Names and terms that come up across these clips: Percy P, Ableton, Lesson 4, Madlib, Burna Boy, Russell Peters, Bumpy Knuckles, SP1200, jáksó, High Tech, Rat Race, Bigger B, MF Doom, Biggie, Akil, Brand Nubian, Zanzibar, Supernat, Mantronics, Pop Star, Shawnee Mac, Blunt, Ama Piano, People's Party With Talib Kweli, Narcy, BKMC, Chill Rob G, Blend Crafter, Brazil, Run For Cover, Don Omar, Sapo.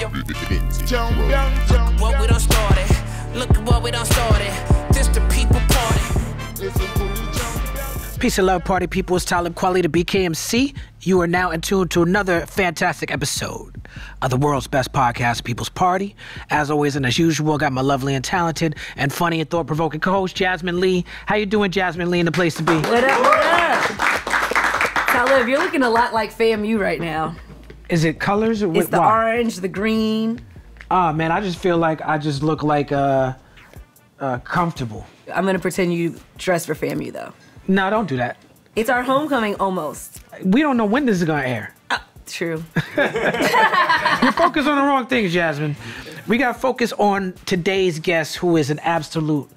your jump. What we done started, look at what we done started. This the people party. Peace and love, party people. It's Talib Kweli, the BKMC. You are now in tune to another fantastic episode of the world's best podcast, People's Party. As always and as usual, I got my lovely and talented and funny and thought-provoking co-host, Jasmine Lee. How you doing, Jasmine Lee, in the place to be? What up, what up? Talib, you're looking a lot like FAMU right now. Is it colors or what? It's the orange, the green. Oh, man, I just feel like I just look like comfortable. I'm going to pretend you dress for FAMU, though. No, don't do that. It's our homecoming almost. We don't know when this is going to air. True. You're focused on the wrong things, Jasmine. We got to focus on today's guest, who is an absolute,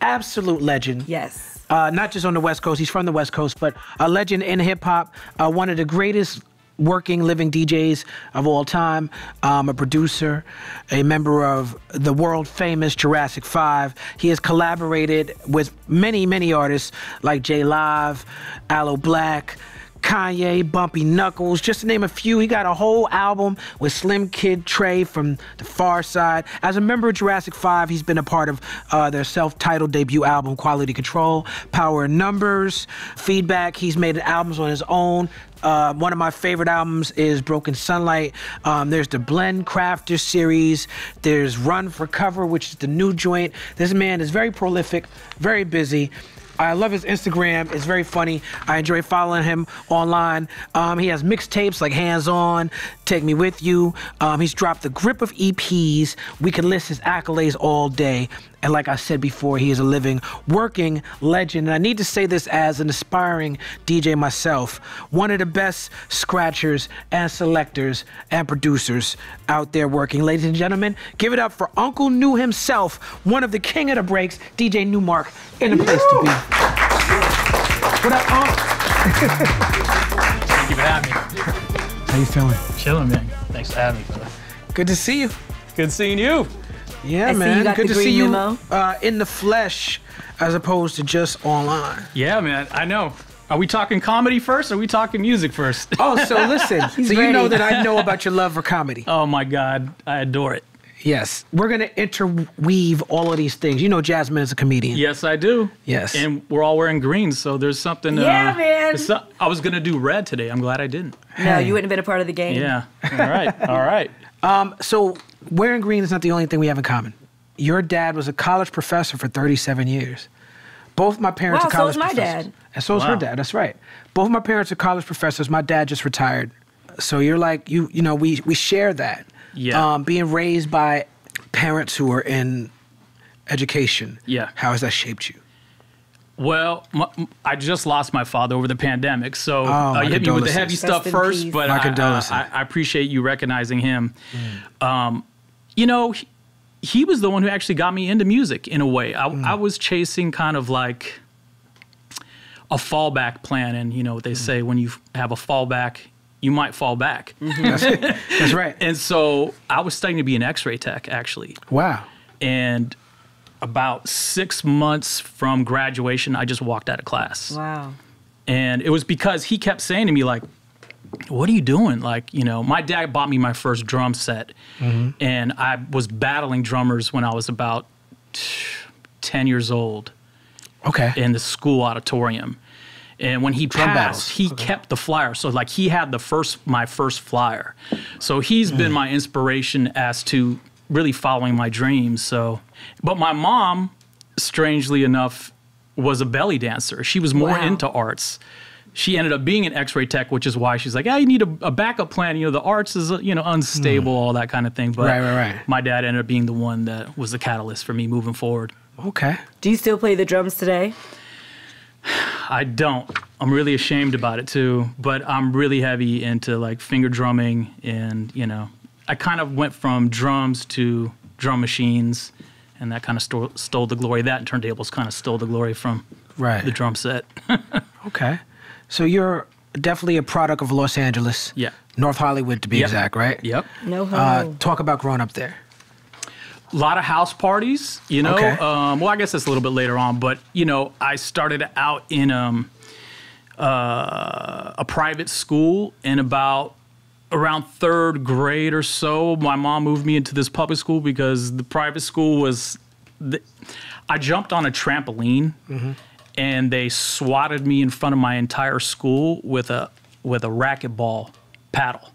absolute legend. Yes. Not just on the West Coast, he's from the West Coast, but a legend in hip-hop, one of the greatest working, living DJs of all time, a producer, a member of the world-famous Jurassic 5. He has collaborated with many, many artists like J Live, Aloe Black, Kanye, Bumpy Knuckles, just to name a few. He got a whole album with Slimkid3 from the Far Side. As a member of Jurassic 5, he's been a part of their self-titled debut album, Quality Control, Power in Numbers, Feedback. He's made albums on his own. One of my favorite albums is Broken Sunlight. There's the Blend Crafter series. There's Run For Cover, which is the new joint. This man is very prolific, very busy. I love his Instagram. It's very funny. I enjoy following him online. He has mixtapes like Hands On, Take Me With You. He's dropped a grip of EPs. We can list his accolades all day. And like I said before, he is a living, working legend. And I need to say this as an aspiring DJ myself. One of the best scratchers and selectors and producers out there working. Ladies and gentlemen, give it up for Uncle Nu himself, one of the king of the breaks, DJ Nu-Mark, in the place to be. What up, Unc? Thank you for having me. How you feeling? Chilling, man. Thanks for having me, brother. Good to see you. Good seeing you. Yeah, man. Good to see you in the flesh as opposed to just online. Yeah, man. I know. Are we talking comedy first or are we talking music first? Oh, so listen. So you know that I know about your love for comedy. Oh, my God. I adore it. Yes. We're going to interweave all of these things. You know Jasmine is a comedian. Yes, I do. Yes. And we're all wearing green, so there's something. Yeah, man. I was going to do red today. I'm glad I didn't. No, you wouldn't have been a part of the game. Yeah. All right. All right. So wearing green is not the only thing we have in common. Your dad was a college professor for 37 years. Both my parents are college professors. Wow, so is my dad. And so is her dad, that's right. Both my parents are college professors. My dad just retired. So you're like, you know, we share that. Yeah. Being raised by parents who are in education. Yeah. How has that shaped you? Well, I just lost my father over the pandemic, so you hit me with the heavy stuff first, but I appreciate you recognizing him. Mm. You know, he was the one who actually got me into music in a way. I was chasing kind of like a fallback plan, and you know what they say, when you have a fallback, you might fall back. Mm-hmm. That's right. And so I was studying to be an X-ray tech, actually. Wow. And about 6 months from graduation, I just walked out of class. Wow. And it was because he kept saying to me, like, what are you doing? Like, you know, my dad bought me my first drum set. Mm-hmm. And I was battling drummers when I was about 10 years old. Okay. In the school auditorium. And when he passed, he kept the flyer. So, like, he had my first flyer. So he's been my inspiration as to really following my dreams. So, but my mom, strangely enough, was a belly dancer. She was more into arts. She ended up being an X-ray tech, which is why she's like, "Yeah, you need a backup plan. You know, the arts is, you know, unstable, all that kind of thing." But my dad ended up being the one that was the catalyst for me moving forward. Okay. Do you still play the drums today? I don't. I'm really ashamed about it too. But I'm really heavy into like finger drumming, and you know, I kind of went from drums to drum machines, and that kind of stole the glory. That and turntables kind of stole the glory from the drum set. Okay. So you're definitely a product of Los Angeles. Yeah. North Hollywood, to be exact, right? Yep. No homo. Talk about growing up there. A lot of house parties, you know. Okay. Well, I guess that's a little bit later on, but, you know, I started out in a private school, and about around third grade or so, my mom moved me into this public school because the private school was... I jumped on a trampoline, mm-hmm. and they swatted me in front of my entire school with a racquetball paddle.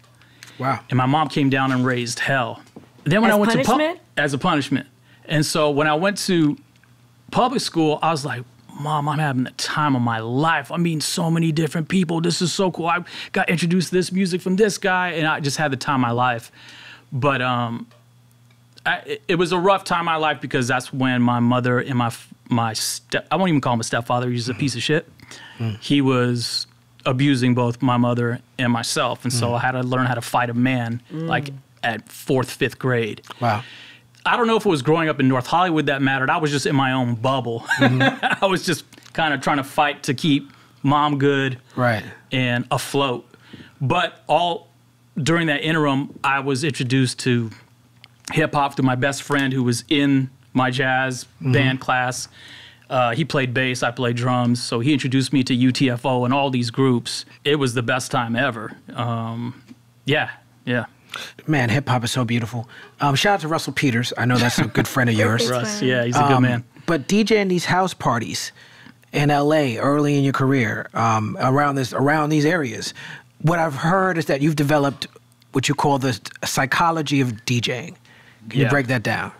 Wow. And my mom came down and raised hell. Then when as a punishment. And so when I went to public school, I was like, Mom, I'm having the time of my life. I'm meeting so many different people. This is so cool. I got introduced to this music from this guy, and I just had the time of my life. But it was a rough time of my life because that's when my mother and I won't even call him a stepfather. He's a piece of shit. Mm. He was abusing both my mother and myself. And so I had to learn how to fight a man like at 4th, 5th grade. Wow. I don't know if it was growing up in North Hollywood that mattered. I was just in my own bubble. I was just kind of trying to fight to keep mom good and afloat. But all during that interim, I was introduced to hip hop through my best friend who was in my jazz band class. He played bass, I played drums. So he introduced me to UTFO and all these groups. It was the best time ever. Yeah. Man, hip-hop is so beautiful. Shout out to Russell Peters. I know that's a good friend of yours. Russ, yeah, he's a good man. But DJing these house parties in L.A. early in your career, around these areas, what I've heard is that you've developed what you call the psychology of DJing. Can you break that down?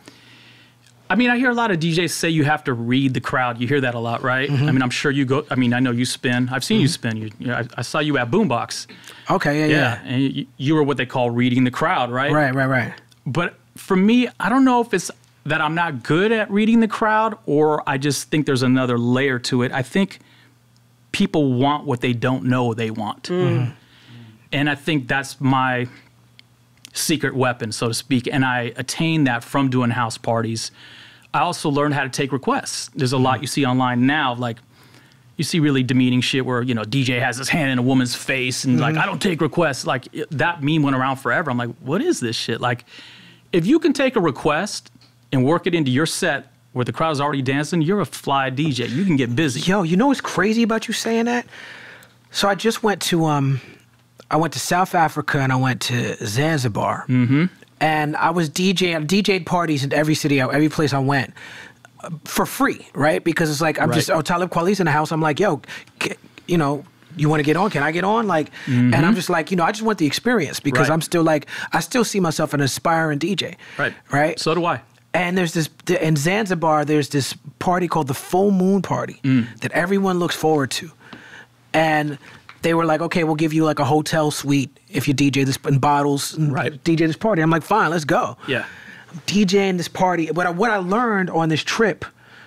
I mean, I hear a lot of DJs say you have to read the crowd. You hear that a lot, right? I mean, I'm sure you go. I mean, I know you spin. I've seen you spin. I saw you at Boombox. Okay, yeah. And you were what they call reading the crowd, right? Right. But for me, I don't know if it's that I'm not good at reading the crowd or I just think there's another layer to it. I think people want what they don't know they want. And I think that's my secret weapon, so to speak. And I attained that from doing house parties. I also learned how to take requests. There's a lot you see online now, like you see really demeaning shit where, you know, DJ has his hand in a woman's face and like, I don't take requests. Like that meme went around forever. I'm like, what is this shit? Like if you can take a request and work it into your set where the crowd's already dancing, you're a fly DJ. You can get busy. Yo, you know what's crazy about you saying that? So I just went to, I went to South Africa and I went to Zanzibar. And I was DJing. I DJed parties in every city, every place I went for free, right? Because it's like, I'm just, oh, Talib Kweli's in the house. I'm like, yo, you know, you want to get on? Can I get on? Like, and I'm just like, you know, I just want the experience because I'm still like, I still see myself an aspiring DJ. Right? So do I. And there's this, in Zanzibar, there's this party called the Full Moon Party that everyone looks forward to. And they were like, okay, we'll give you like a hotel suite if you DJ this, and bottles, and DJ this party. I'm like, fine, let's go. Yeah. I'm DJing this party. What I learned on this trip,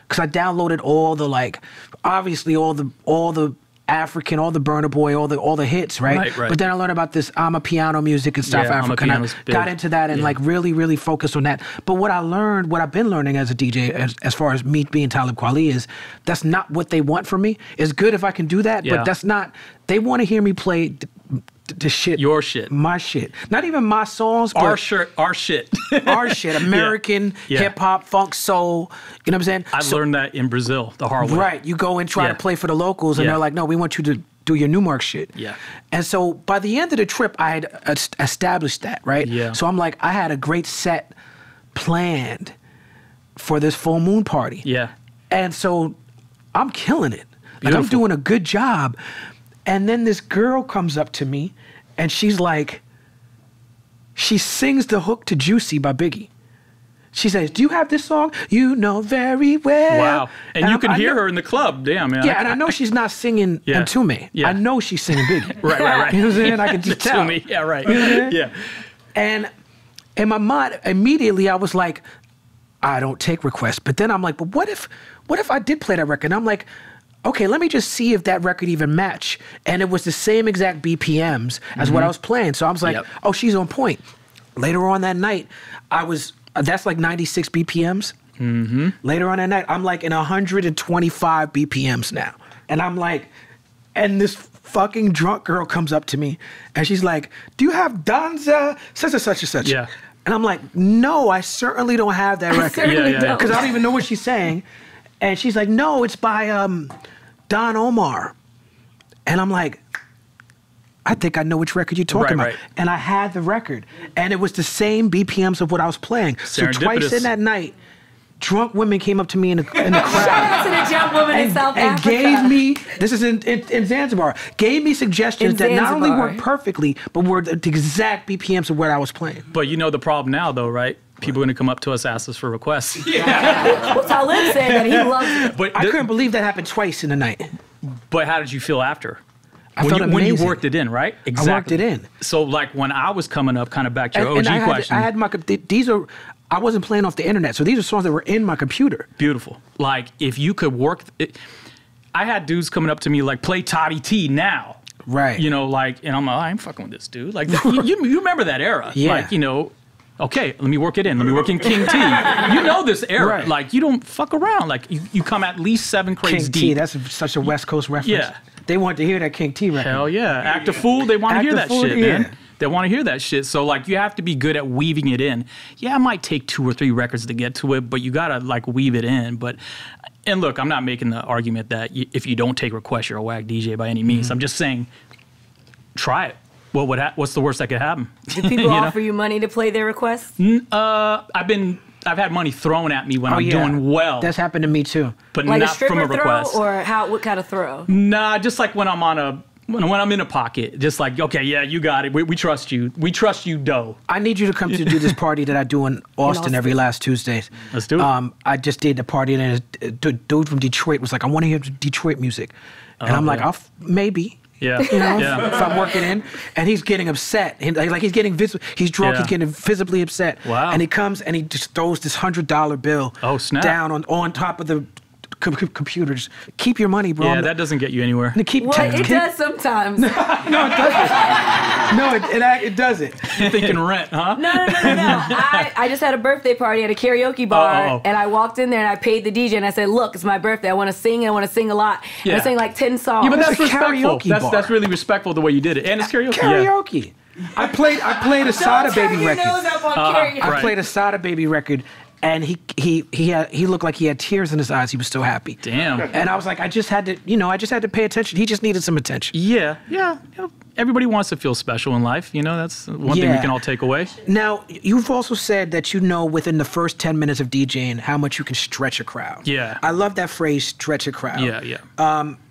because I downloaded all the like, obviously all the African, all the Burna Boy, all the hits, right? But then I learned about this Ama Piano music in South Africa, and I got into that and like really, really focused on that. But what I learned, what I've been learning as a DJ, as far as me being Talib Kweli, is that's not what they want from me. It's good if I can do that, but that's not. They want to hear me play the shit, your shit, my shit, not even my songs, but our shit, American hip hop, funk, soul. You know what I'm saying? I learned that in Brazil the hard way. Right, you go and try to play for the locals, and they're like, "No, we want you to do your Nu-Mark shit." Yeah. And so by the end of the trip, I had established that, right? Yeah. So I'm like, I had a great set planned for this Full Moon Party. Yeah. And so I'm killing it. Like, I'm doing a good job. And then this girl comes up to me and she's like, she sings the hook to Juicy by Biggie. She says, do you have this song? You know very well. Wow. And you can hear her in the club. Damn, man. Yeah, and I know she's not singing Ntume. Yeah. I know she's singing Biggie. right. You know what I'm saying? I can just tell. Ntume, yeah, right. You know what I'm saying? Yeah. And in my mind, immediately I was like, I don't take requests. But then I'm like, but what if I did play that record? And I'm like, okay, let me just see if that record even match. And it was the same exact BPMs as what I was playing. So I was like, oh, she's on point. Later on that night, that's like 96 BPMs. Later on that night, I'm like in 125 BPMs now. And I'm like, and this fucking drunk girl comes up to me and she's like, do you have Danza, such and such and such? Yeah. And I'm like, no, I certainly don't have that record. I certainly don't. Because I don't even know what she's saying. And she's like, no, it's by Don Omar. And I'm like, I think I know which record you're talking about. Right. And I had the record. And it was the same BPMs of what I was playing. So twice in that night, drunk women came up to me in the crowd. Shout out to the drunk woman in South Africa. And gave me, this is in Zanzibar, gave me suggestions that not only worked perfectly, but were the exact BPMs of what I was playing. But you know the problem now, though, right? People are going to come up to us, ask us for requests. Yeah. Well, Talib said that he loves it. But I couldn't believe that happened twice in the night. But how did you feel after? I felt amazing. When you worked it in, right? Exactly. I worked it in. So, like, when I was coming up, kind of back to your OG question. I wasn't playing off the internet, so these are songs that were in my computer. Beautiful. Like, if you could work it, I had dudes coming up to me like, play Toddy T now. Right. You know, like, and I'm like, I ain't fucking with this dude. Like, you remember that era. Yeah. Like, you know, okay, let me work it in. Let me work in King T. You know this era. Right. Like, you don't fuck around. Like, you come at least 7 crates deep. King T, that's such a West Coast reference. Yeah. They want to hear that King T record. Hell yeah. Act a fool, they want to hear that shit, man. They want to hear that shit. So, like, you have to be good at weaving it in. Yeah, it might take 2 or 3 records to get to it, but you got to, like, weave it in. But, and look, I'm not making the argument that if you don't take requests, you're a whack DJ by any means. Mm-hmm. I'm just saying, try it. What's the worst that could happen? Do people offer you money to play their requests? I've had money thrown at me when I'm doing well. That's happened to me too. But like not from a request. Throw or what kind of throw? Nah, just like when I'm in a pocket, just like, okay, yeah, you got it. We trust you. We trust you, dough. I need you to come to do this party that I do in Austin every last Tuesdays. Let's do it. I just did the party, and a dude from Detroit was like, I want to hear Detroit music. And I'm like, maybe. Yeah. You know, if I'm working in. And he's getting upset. He's getting visible. He's drunk. Yeah. He's getting visibly upset. Wow. And he comes and he just throws this $100 bill down on top of the computers. Keep your money, bro. Yeah, that doesn't get you anywhere. It does sometimes. No, it doesn't. It doesn't. You're thinking rent, huh? No. I just had a birthday party at a karaoke bar, and I walked in there, and I paid the DJ, and I said, look, it's my birthday. I want to sing, and I want to sing a lot. Yeah. And I sang like 10 songs. Yeah, but that's respectful. That's really respectful the way you did it. And it's karaoke. Karaoke. Yeah. I played a Sada Baby record. I played a Sada Baby record. And he looked like he had tears in his eyes. He was still happy. Damn. And I was like, I just had to pay attention. He just needed some attention. Yeah. Everybody wants to feel special in life. You know, that's one thing we can all take away. Now, you've also said that you know within the first 10 minutes of DJing how much you can stretch a crowd. Yeah. I love that phrase, stretch a crowd. Yeah.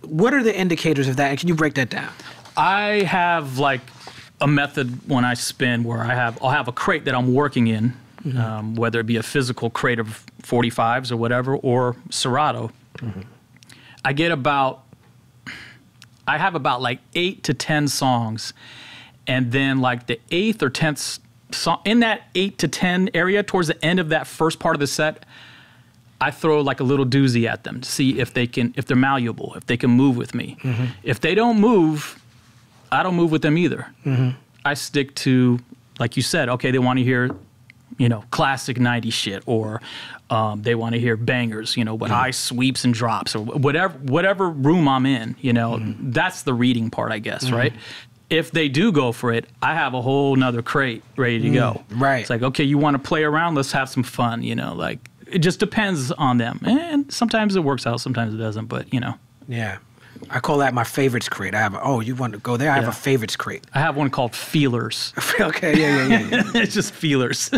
What are the indicators of that? And can you break that down? I have like a method when I spin where I'll have a crate that I'm working in. Mm-hmm. Whether it be a physical crate of 45s or whatever, or Serato, mm-hmm. I have about like 8 to 10 songs, and then like the 8th or 10th song in that 8 to 10 area, towards the end of that first part of the set, I throw like a little doozy at them to see if they're malleable, if they can move with me. Mm-hmm. If they don't move, I don't move with them either. Mm-hmm. I stick to, like you said, okay, they want to hear, you know, classic 90s shit, or they want to hear bangers, you know, with high sweeps and drops, or whatever room I'm in, you know, that's the reading part, I guess, right? If they do go for it, I have a whole nother crate ready to go. Right. It's like, okay, you want to play around? Let's have some fun, you know, like, it just depends on them. And sometimes it works out, sometimes it doesn't, but, you know. Yeah. I call that my favorites crate. I have you want to go there? I have a favorites crate. I have one called Feelers. Okay, yeah. It's just Feelers.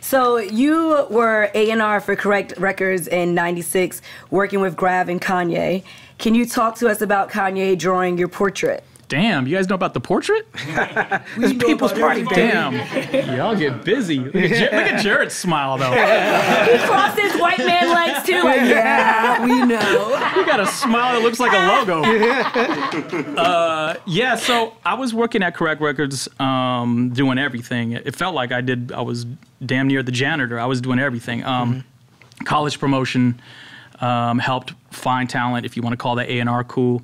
So you were A&R for Correct Records in '96, working with Grav and Kanye. Can you talk to us about Kanye drawing your portrait? Damn, you guys know about the portrait? It's people's party, baby. Damn, y'all get busy. Look at Jared's smile, though. He crossed his white man legs, too. Like, yeah, we know. You got a smile that looks like a logo. So I was working at Correct Records, doing everything. It felt like I was damn near the janitor. I was doing everything. College promotion, helped find talent, if you want to call that A&R cool.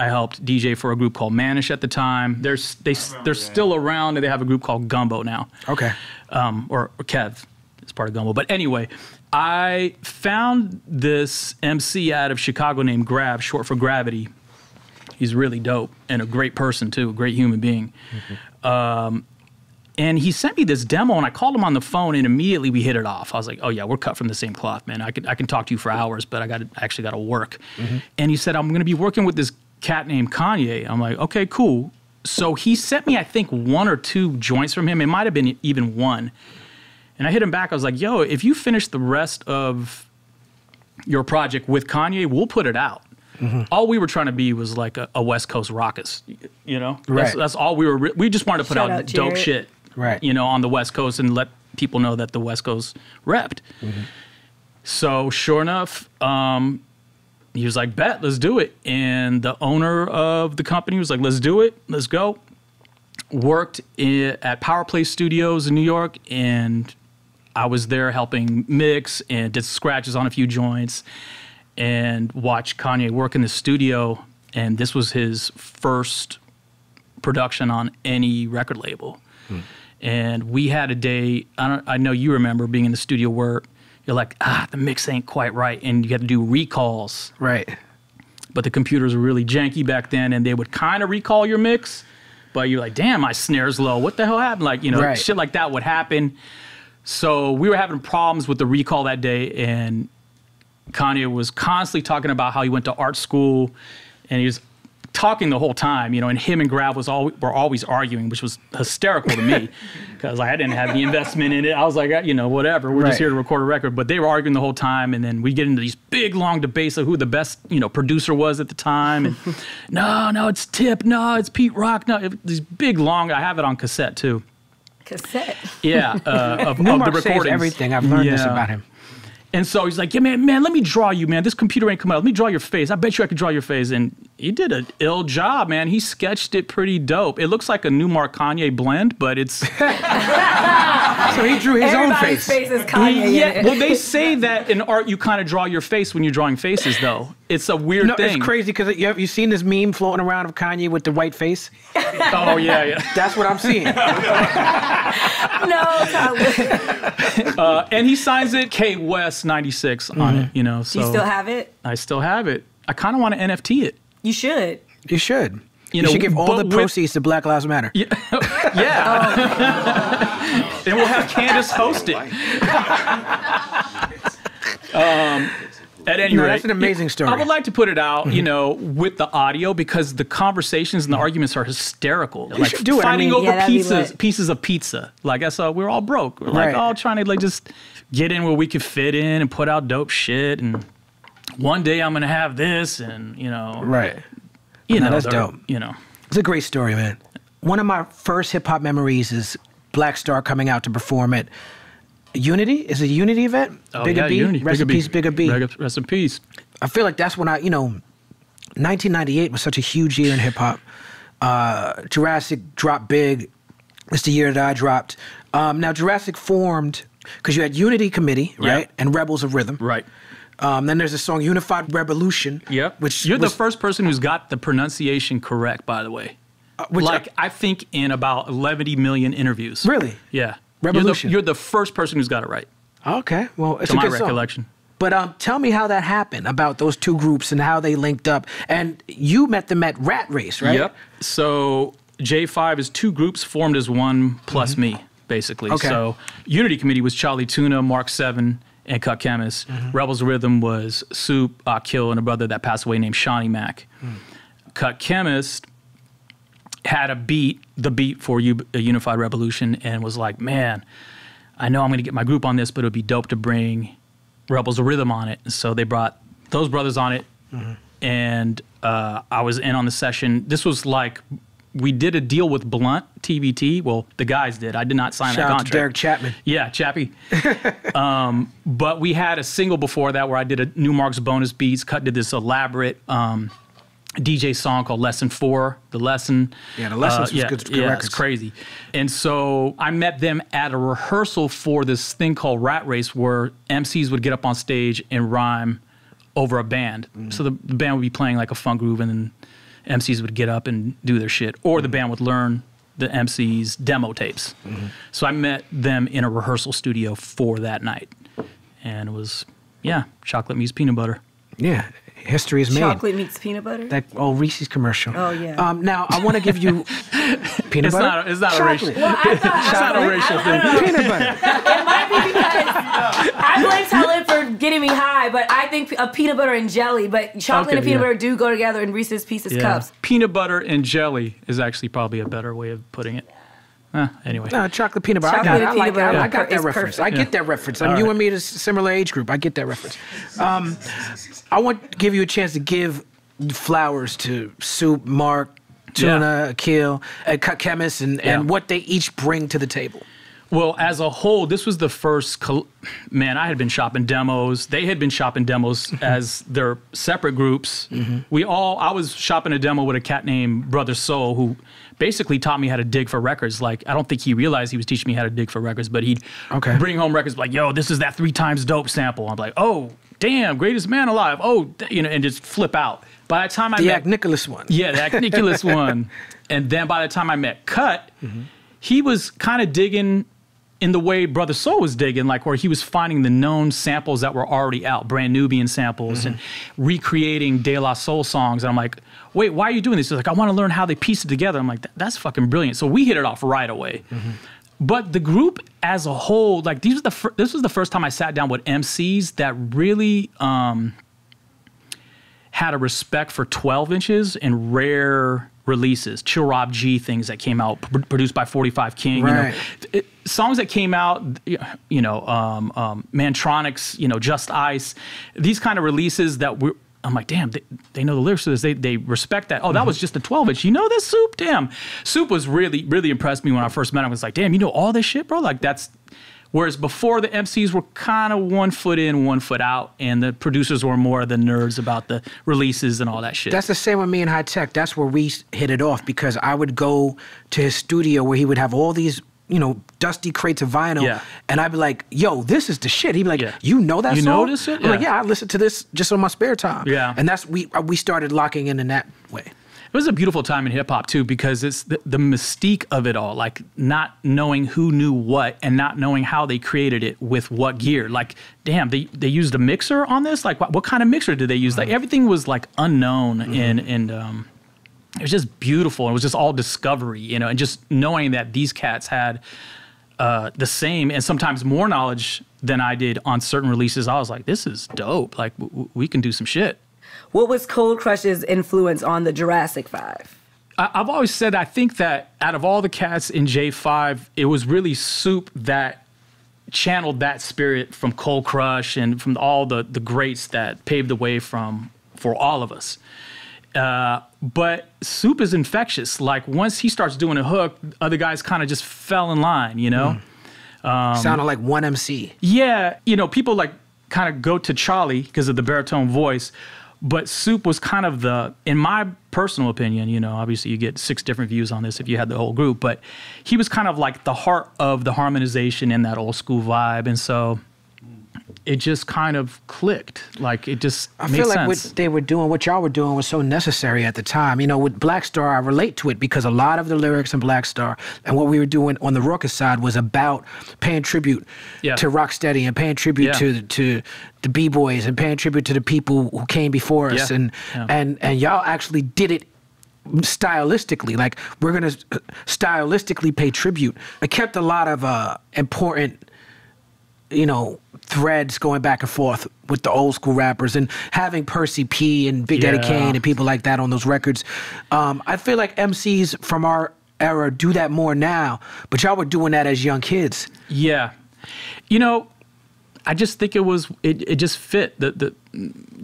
I helped DJ for a group called Manish at the time. They're still around, and they have a group called Gumbo now. Okay. Or Kev is part of Gumbo. But anyway, I found this MC out of Chicago named Grav, short for Gravity. He's really dope and a great person too, a great human being. Mm-hmm. And he sent me this demo, and I called him on the phone, and immediately we hit it off. I was like, oh yeah, we're cut from the same cloth, man. I can talk to you for hours, but I actually gotta work. Mm-hmm. And he said, I'm gonna be working with this cat named Kanye. I'm like, okay, cool. So he sent me, I think, one or two joints from him. It might have been even one. And I hit him back. I was like, yo, if you finish the rest of your project with Kanye, we'll put it out. Mm-hmm. All we were trying to be was like a West Coast Rockets, you know? Right. That's all we were. We just wanted to put out dope shit, right, you know, on the West Coast and let people know that the West Coast repped. Mm-hmm. So sure enough, he was like, bet, let's do it. And the owner of the company was like, let's do it. Let's go. Worked at Power Play Studios in New York, and I was there helping mix and did scratches on a few joints and watched Kanye work in the studio. And this was his first production on any record label. Hmm. And we had a day, I know you remember being in the studio where you're like, the mix ain't quite right, and you got to do recalls. Right. But the computers were really janky back then, and they would kind of recall your mix. But you're like, damn, my snare's low. What the hell happened? Like, you know, right, shit like that would happen. So we were having problems with the recall that day, and Kanye was constantly talking about how he went to art school, and he was talking the whole time, you know, and him and Grav were always arguing, which was hysterical to me because I didn't have the investment in it. I was like, you know, whatever. We're just here to record a record. But they were arguing the whole time, and then we get into these big, long debates of who the best, you know, producer was at the time. And no, it's Tip. No, it's Pete Rock. No, these big, long, I have it on cassette too. Cassette? Yeah, of the recordings. Everything. I've learned this about him. And so he's like, yeah, man, let me draw you, man. This computer ain't come out. Let me draw your face. I bet you I could draw your face. And he did an ill job, man. He sketched it pretty dope. It looks like a Nu-Mark Kanye blend, but it's... So he drew his own face. Everybody's face is Kanye. Yeah, well, they say that in art you kind of draw your face when you're drawing faces, though. It's a weird thing. It's crazy because you've seen this meme floating around of Kanye with the white face. Oh, yeah, yeah. That's what I'm seeing. And he signs it K West 96 on it, you know. So you still have it? I still have it. I kind of want to NFT it. You should. You should. You should give all the proceeds to Black Lives Matter. Yeah. Then we'll have Candace host it. At any rate, that's an amazing story. I would like to put it out, you know, with the audio because the conversations and the arguments are hysterical. Like fighting over pieces of pizza. Like I saw, we were all broke. We're like all trying to like just get in where we could fit in and put out dope shit. And one day I'm gonna have this, and you know, that's dope. You know, it's a great story, man. One of my first hip hop memories is Black Star coming out to perform at Unity. Is it a Unity event? Oh, Bigger B. Unity. Rest in peace, Bigger B. Rest in peace. I feel like that's when I, you know, 1998 was such a huge year in hip hop. Jurassic dropped big. It's the year that I dropped. Now Jurassic formed because you had Unity Committee, right, and Rebels of Rhythm, right. Then there's a song, Unified Revolution. Yep. Which you're the first person who's got the pronunciation correct, by the way. Like, I think in about 11 million interviews. Really? Yeah. Revolution. You're the first person who's got it right. Okay. Well, it's a good recollection. Song. But tell me how that happened, about those two groups and how they linked up. And you met them at Rat Race, right? Yep. So J5 is two groups formed as one plus me, basically. Okay. So Unity Committee was Charlie Tuna, Mark Seven, and Cut Chemist. Rebels Rhythm was Soup, Akil, and a brother that passed away named Shawnee Mac. Cut Chemist had a beat, the beat for Unified Revolution, and was like, man, I know I'm going to get my group on this, but it would be dope to bring Rebels Rhythm on it. And so they brought those brothers on it, and I was in on the session. This was like, we did a deal with Blunt, TBT. Well, the guys did. I did not sign that contract. Shout out to Derek Chapman. Yeah, Chappie. But we had a single before that where I did a Nu-Mark's bonus beats. Cut did this elaborate DJ song called Lesson 4, The Lesson. Yeah, The Lesson was good. Yeah, it's crazy. And so I met them at a rehearsal for this thing called Rat Race where MCs would get up on stage and rhyme over a band. So the band would be playing like a funk groove, and then MCs would get up and do their shit, or the band would learn the MC's demo tapes. So I met them in a rehearsal studio for that night. And it was, yeah, chocolate meets peanut butter. Yeah, history is made. Chocolate meets peanut butter? That old Reese's commercial. Oh, yeah. Now, I want to give you peanut butter. It's not a racial thing. Well, it's not a racial thing. Peanut butter. It might be because I blame Talib for getting me high, but I think a peanut butter and jelly, but chocolate and peanut butter do go together in Reese's Pieces cups. Peanut butter and jelly is actually probably a better way of putting it. Anyway. No, chocolate peanut butter. I got that reference. I get that reference. You and me are a similar age group. I get that reference. I want to give you a chance to give flowers to Soup, Mark, Tuna, Akil, Cut Chemist, and what they each bring to the table. Well, as a whole, this was the first, I had been shopping demos. They had been shopping demos as their separate groups. I was shopping a demo with a cat named Brother Soul, who basically taught me how to dig for records. Like, I don't think he realized he was teaching me how to dig for records, but he'd bring home records like, yo, this is that 3X Dope sample. I'm like, oh, damn, greatest man alive. Oh, you know, and just flip out. By the time I met— The Nicholas one. Yeah, the Ack Nicholas one. And then by the time I met Cut, he was kind of digging in the way Brother Soul was digging, like where he was finding the known samples that were already out, brand Nubian samples, and recreating De La Soul songs. And I'm like, wait, why are you doing this? He's like, I want to learn how they piece it together. I'm like, that's fucking brilliant. So we hit it off right away. But the group as a whole, like this was the first time I sat down with MCs that really had a respect for 12 inches and rare releases, Chill Rob G things that came out, produced by 45 King, you know, songs that came out, you know, Mantronics, you know, Just Ice, these kind of releases that were, I'm like, damn, they know the lyrics to this, they respect that. Oh, that was just the 12 inch, you know this, Soup? Damn. Soup was really, really impressed me when I first met him. I was like, damn, you know all this shit, bro? Like that's, whereas before the MCs were kind of 1 foot in, 1 foot out, and the producers were more the nerds about the releases and all that shit. That's the same with me in High Tech. That's where we hit it off because I would go to his studio where he would have all these, you know, dusty crates of vinyl, and I'd be like, yo, this is the shit. He'd be like, you know that song? You notice it? I'm like, yeah, I listen to this just on my spare time. And that's, we started locking in that way. It was a beautiful time in hip hop too because it's the mystique of it all, like not knowing who knew what and not knowing how they created it with what gear. Like, damn, they used a mixer on this? Like, what kind of mixer did they use? Like, everything was like unknown and it was just beautiful. It was just all discovery, you know, and just knowing that these cats had the same and sometimes more knowledge than I did on certain releases. I was like, this is dope. Like, we can do some shit. What was Cold Crush's influence on the Jurassic 5? I've always said I think that out of all the cats in J5, it was really Soup that channeled that spirit from Cold Crush and from all the greats that paved the way for all of us. But Soup is infectious. Like once he starts doing a hook, other guys kind of just fell in line, you know? Sounded like one MC. Yeah, you know, people like kind of go to Charlie because of the baritone voice. But Soup was kind of the, in my personal opinion, you know, obviously you get 6 different views on this if you had the whole group, but he was kind of like the heart of the harmonization and that old school vibe. And so it just kind of clicked. Like it just made sense. I feel like what they were doing, what y'all were doing was so necessary at the time. You know, with Black Star, I relate to it because a lot of the lyrics in Black Star and what we were doing on the raucous side was about paying tribute to Rocksteady and paying tribute to the B-boys and paying tribute to the people who came before us. And y'all actually did it stylistically. Like we're going to stylistically pay tribute. It kept a lot of important, you know, threads going back and forth with the old school rappers and having Percy P and Big Daddy Kane and people like that on those records. I feel like MCs from our era do that more now, but y'all were doing that as young kids. Yeah. You know, I just think it was, it just fit, the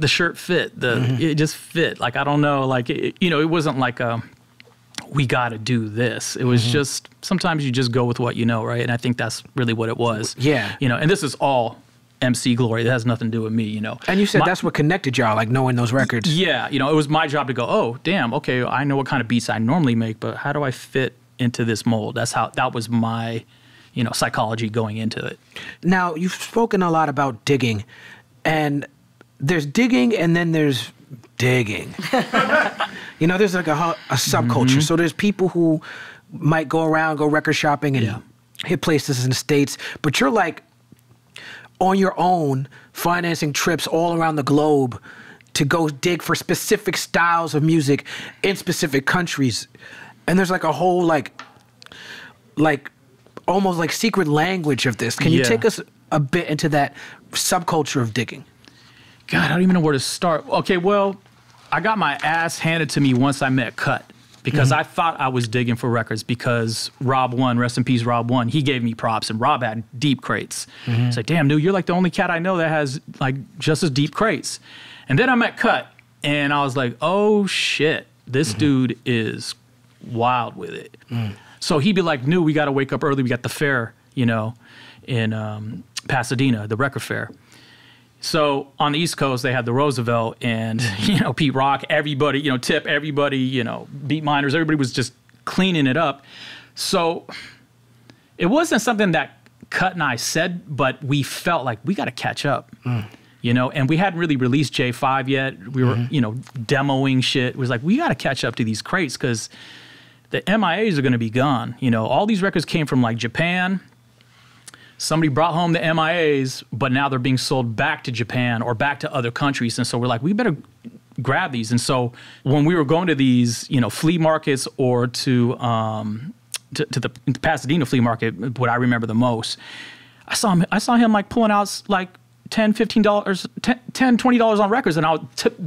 shirt fit, it just fit. Like, I don't know, like, you know, it wasn't like a, we gotta do this. It was just, sometimes you just go with what you know, right? And I think that's really what it was. Yeah. You know, and this is all MC glory. That has nothing to do with me, you know. And you said that's what connected y'all, like knowing those records. Yeah, you know, it was my job to go, oh, damn, okay, I know what kind of beats I normally make, but how do I fit into this mold? That's how, that was my, you know, psychology going into it. Now, you've spoken a lot about digging, and there's digging and then there's digging. You know, there's like a subculture. So there's people who might go around, go record shopping and hit places in the States, but you're like on your own financing trips all around the globe to go dig for specific styles of music in specific countries. And there's like a whole like almost like secret language of this. Can you take us a bit into that subculture of digging? God, I don't even know where to start. Okay, well, I got my ass handed to me once I met Cut, because I thought I was digging for records because Rob One, rest in peace, Rob One, he gave me props, and Rob had deep crates. It's like, damn, dude, you're like the only cat I know that has like just as deep crates. And then I met Cut, and I was like, oh shit, this dude is wild with it. So he'd be like, "New, we got to wake up early. We got the fair, you know, in Pasadena, the record fair." So on the East Coast, they had the Roosevelt and, you know, Pete Rock, everybody, you know, Tip, everybody, you know, Beat Miners, everybody was just cleaning it up. So it wasn't something that Cut and I said, but we felt like we got to catch up, you know, and we hadn't really released J5 yet. We were, you know, demoing shit. It was like, we got to catch up to these crates because the MIAs are going to be gone. You know, all these records came from like Japan. Somebody brought home the MIAs, but now they're being sold back to Japan or back to other countries. And so we're like, we better grab these. And so when we were going to these, you know, flea markets or to the Pasadena flea market, what I remember the most, I saw him like pulling out like $10, $15, $20 on records. And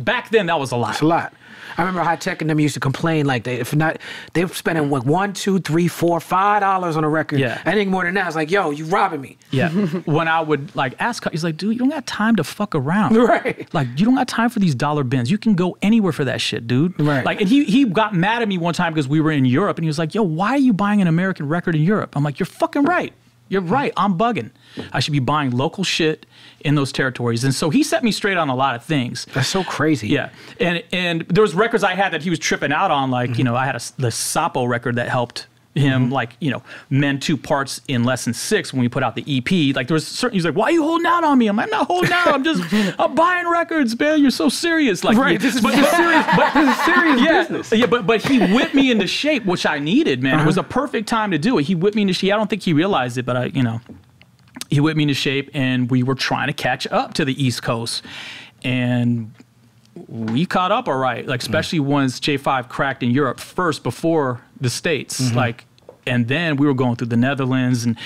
back then that was a lot. It's a lot. I remember High Tech and them used to complain like they were spending like $1, $2, $3, $4, $5 on a record. Yeah. Anything more than that, it's like, yo, you robbing me. Yeah. When I would like ask, he's like, dude, you don't got time to fuck around. Right. Like, you don't got time for these dollar bins. You can go anywhere for that shit, dude. Right. Like, and he got mad at me one time because we were in Europe and he was like, yo, why are you buying an American record in Europe? I'm like, you're fucking right. You're right. I'm bugging. I should be buying local shit in those territories. And so he set me straight on a lot of things. That's so crazy. Yeah. And there was records I had that he was tripping out on. Like, you know, I had the Sapo record that helped him, like, you know, mend two parts in less than six when we put out the EP. Like, there was certain, he's like, why are you holding out on me? I'm like, I'm not holding out. I'm just, I'm buying records, man. You're so serious. Like, right. This is serious business. Yeah, but he whipped me into shape, which I needed, man. It was a perfect time to do it. He whipped me into shape. I don't think he realized it, but I, you know, he whipped me into shape, and we were trying to catch up to the East Coast. And we caught up all right, like, especially once J5 cracked in Europe first before the States. Like, and then we were going through the Netherlands, and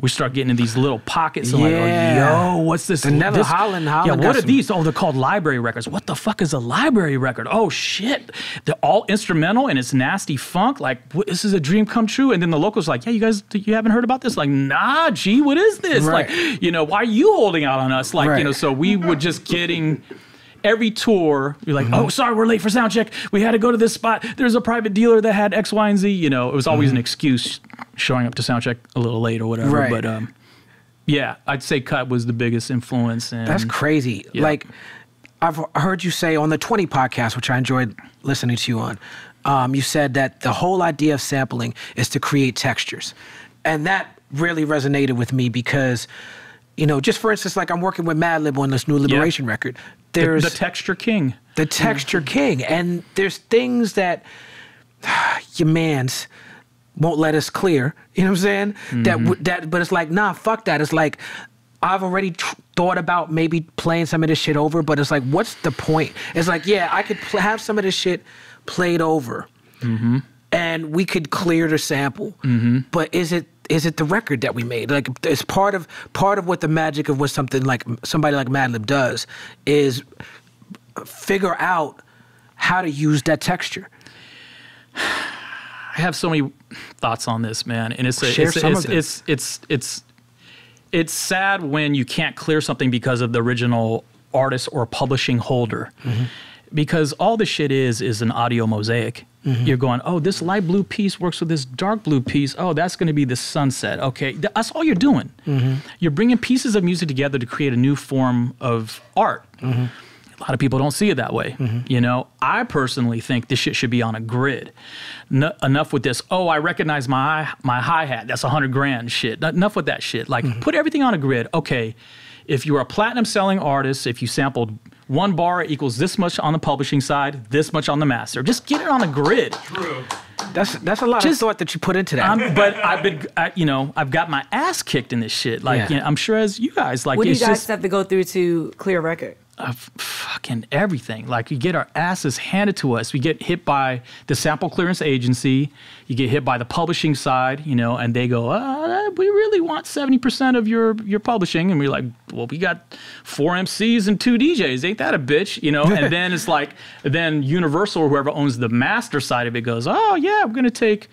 we start getting in these little pockets. And like, oh, yo, what's this? The Netherlands, Holland. Yeah, what are these? Oh, they're called library records. What the fuck is a library record? Oh, shit. They're all instrumental, and it's nasty funk. Like, what, this is a dream come true. And then the locals like, yeah, you guys, you haven't heard about this? Like, nah, G, what is this? Right. Like, you know, why are you holding out on us? Like, you know, so we were just getting... Every tour, you're like, oh, sorry, we're late for sound check. We had to go to this spot. There's a private dealer that had X, Y, and Z. You know, it was always an excuse showing up to sound check a little late or whatever. Right. But yeah, I'd say Cut was the biggest influence. And, that's crazy. Yeah. Like, I've heard you say on the 20 podcast, which I enjoyed listening to you on, you said that the whole idea of sampling is to create textures. And that really resonated with me because, you know, just for instance, like I'm working with Madlib on this new Liberation record. There's the texture king. The texture king. And there's things that your mans won't let us clear. You know what I'm saying? But it's like, nah, fuck that. It's like, I've already thought about maybe playing some of this shit over, but it's like, what's the point? It's like, yeah, I could have some of this shit played over and we could clear the sample. But is it the record that we made? Like, it's part of what the magic of what something like somebody like Madlib does is figure out how to use that texture. I have so many thoughts on this, man, and it's sad when you can't clear something because of the original artist or publishing holder. Because all the shit is an audio mosaic. You're going, oh, this light blue piece works with this dark blue piece. Oh, that's going to be the sunset. Okay, that's all you're doing. You're bringing pieces of music together to create a new form of art. A lot of people don't see it that way. You know, I personally think this shit should be on a grid. Enough with this, oh, I recognize my hi-hat. That's $100 grand shit. Enough with that shit. Like, put everything on a grid. Okay, if you're a platinum selling artist, if you sampled one bar equals this much on the publishing side, this much on the master. Just get it on a grid. True. That's a lot of thought that you put into that. But I've got my ass kicked in this shit. Like, you know, I'm sure as you guys, like, what do you guys have to go through to clear a record? Fucking everything. Like, we get our asses handed to us. We get hit by the sample clearance agency. You get hit by the publishing side, you know, and they go, we really want 70% of your publishing. And we're like, well, we got 4 MCs and 2 DJs. Ain't that a bitch, you know? And then it's like, then Universal or whoever owns the master side of it goes, oh, yeah, we're going to take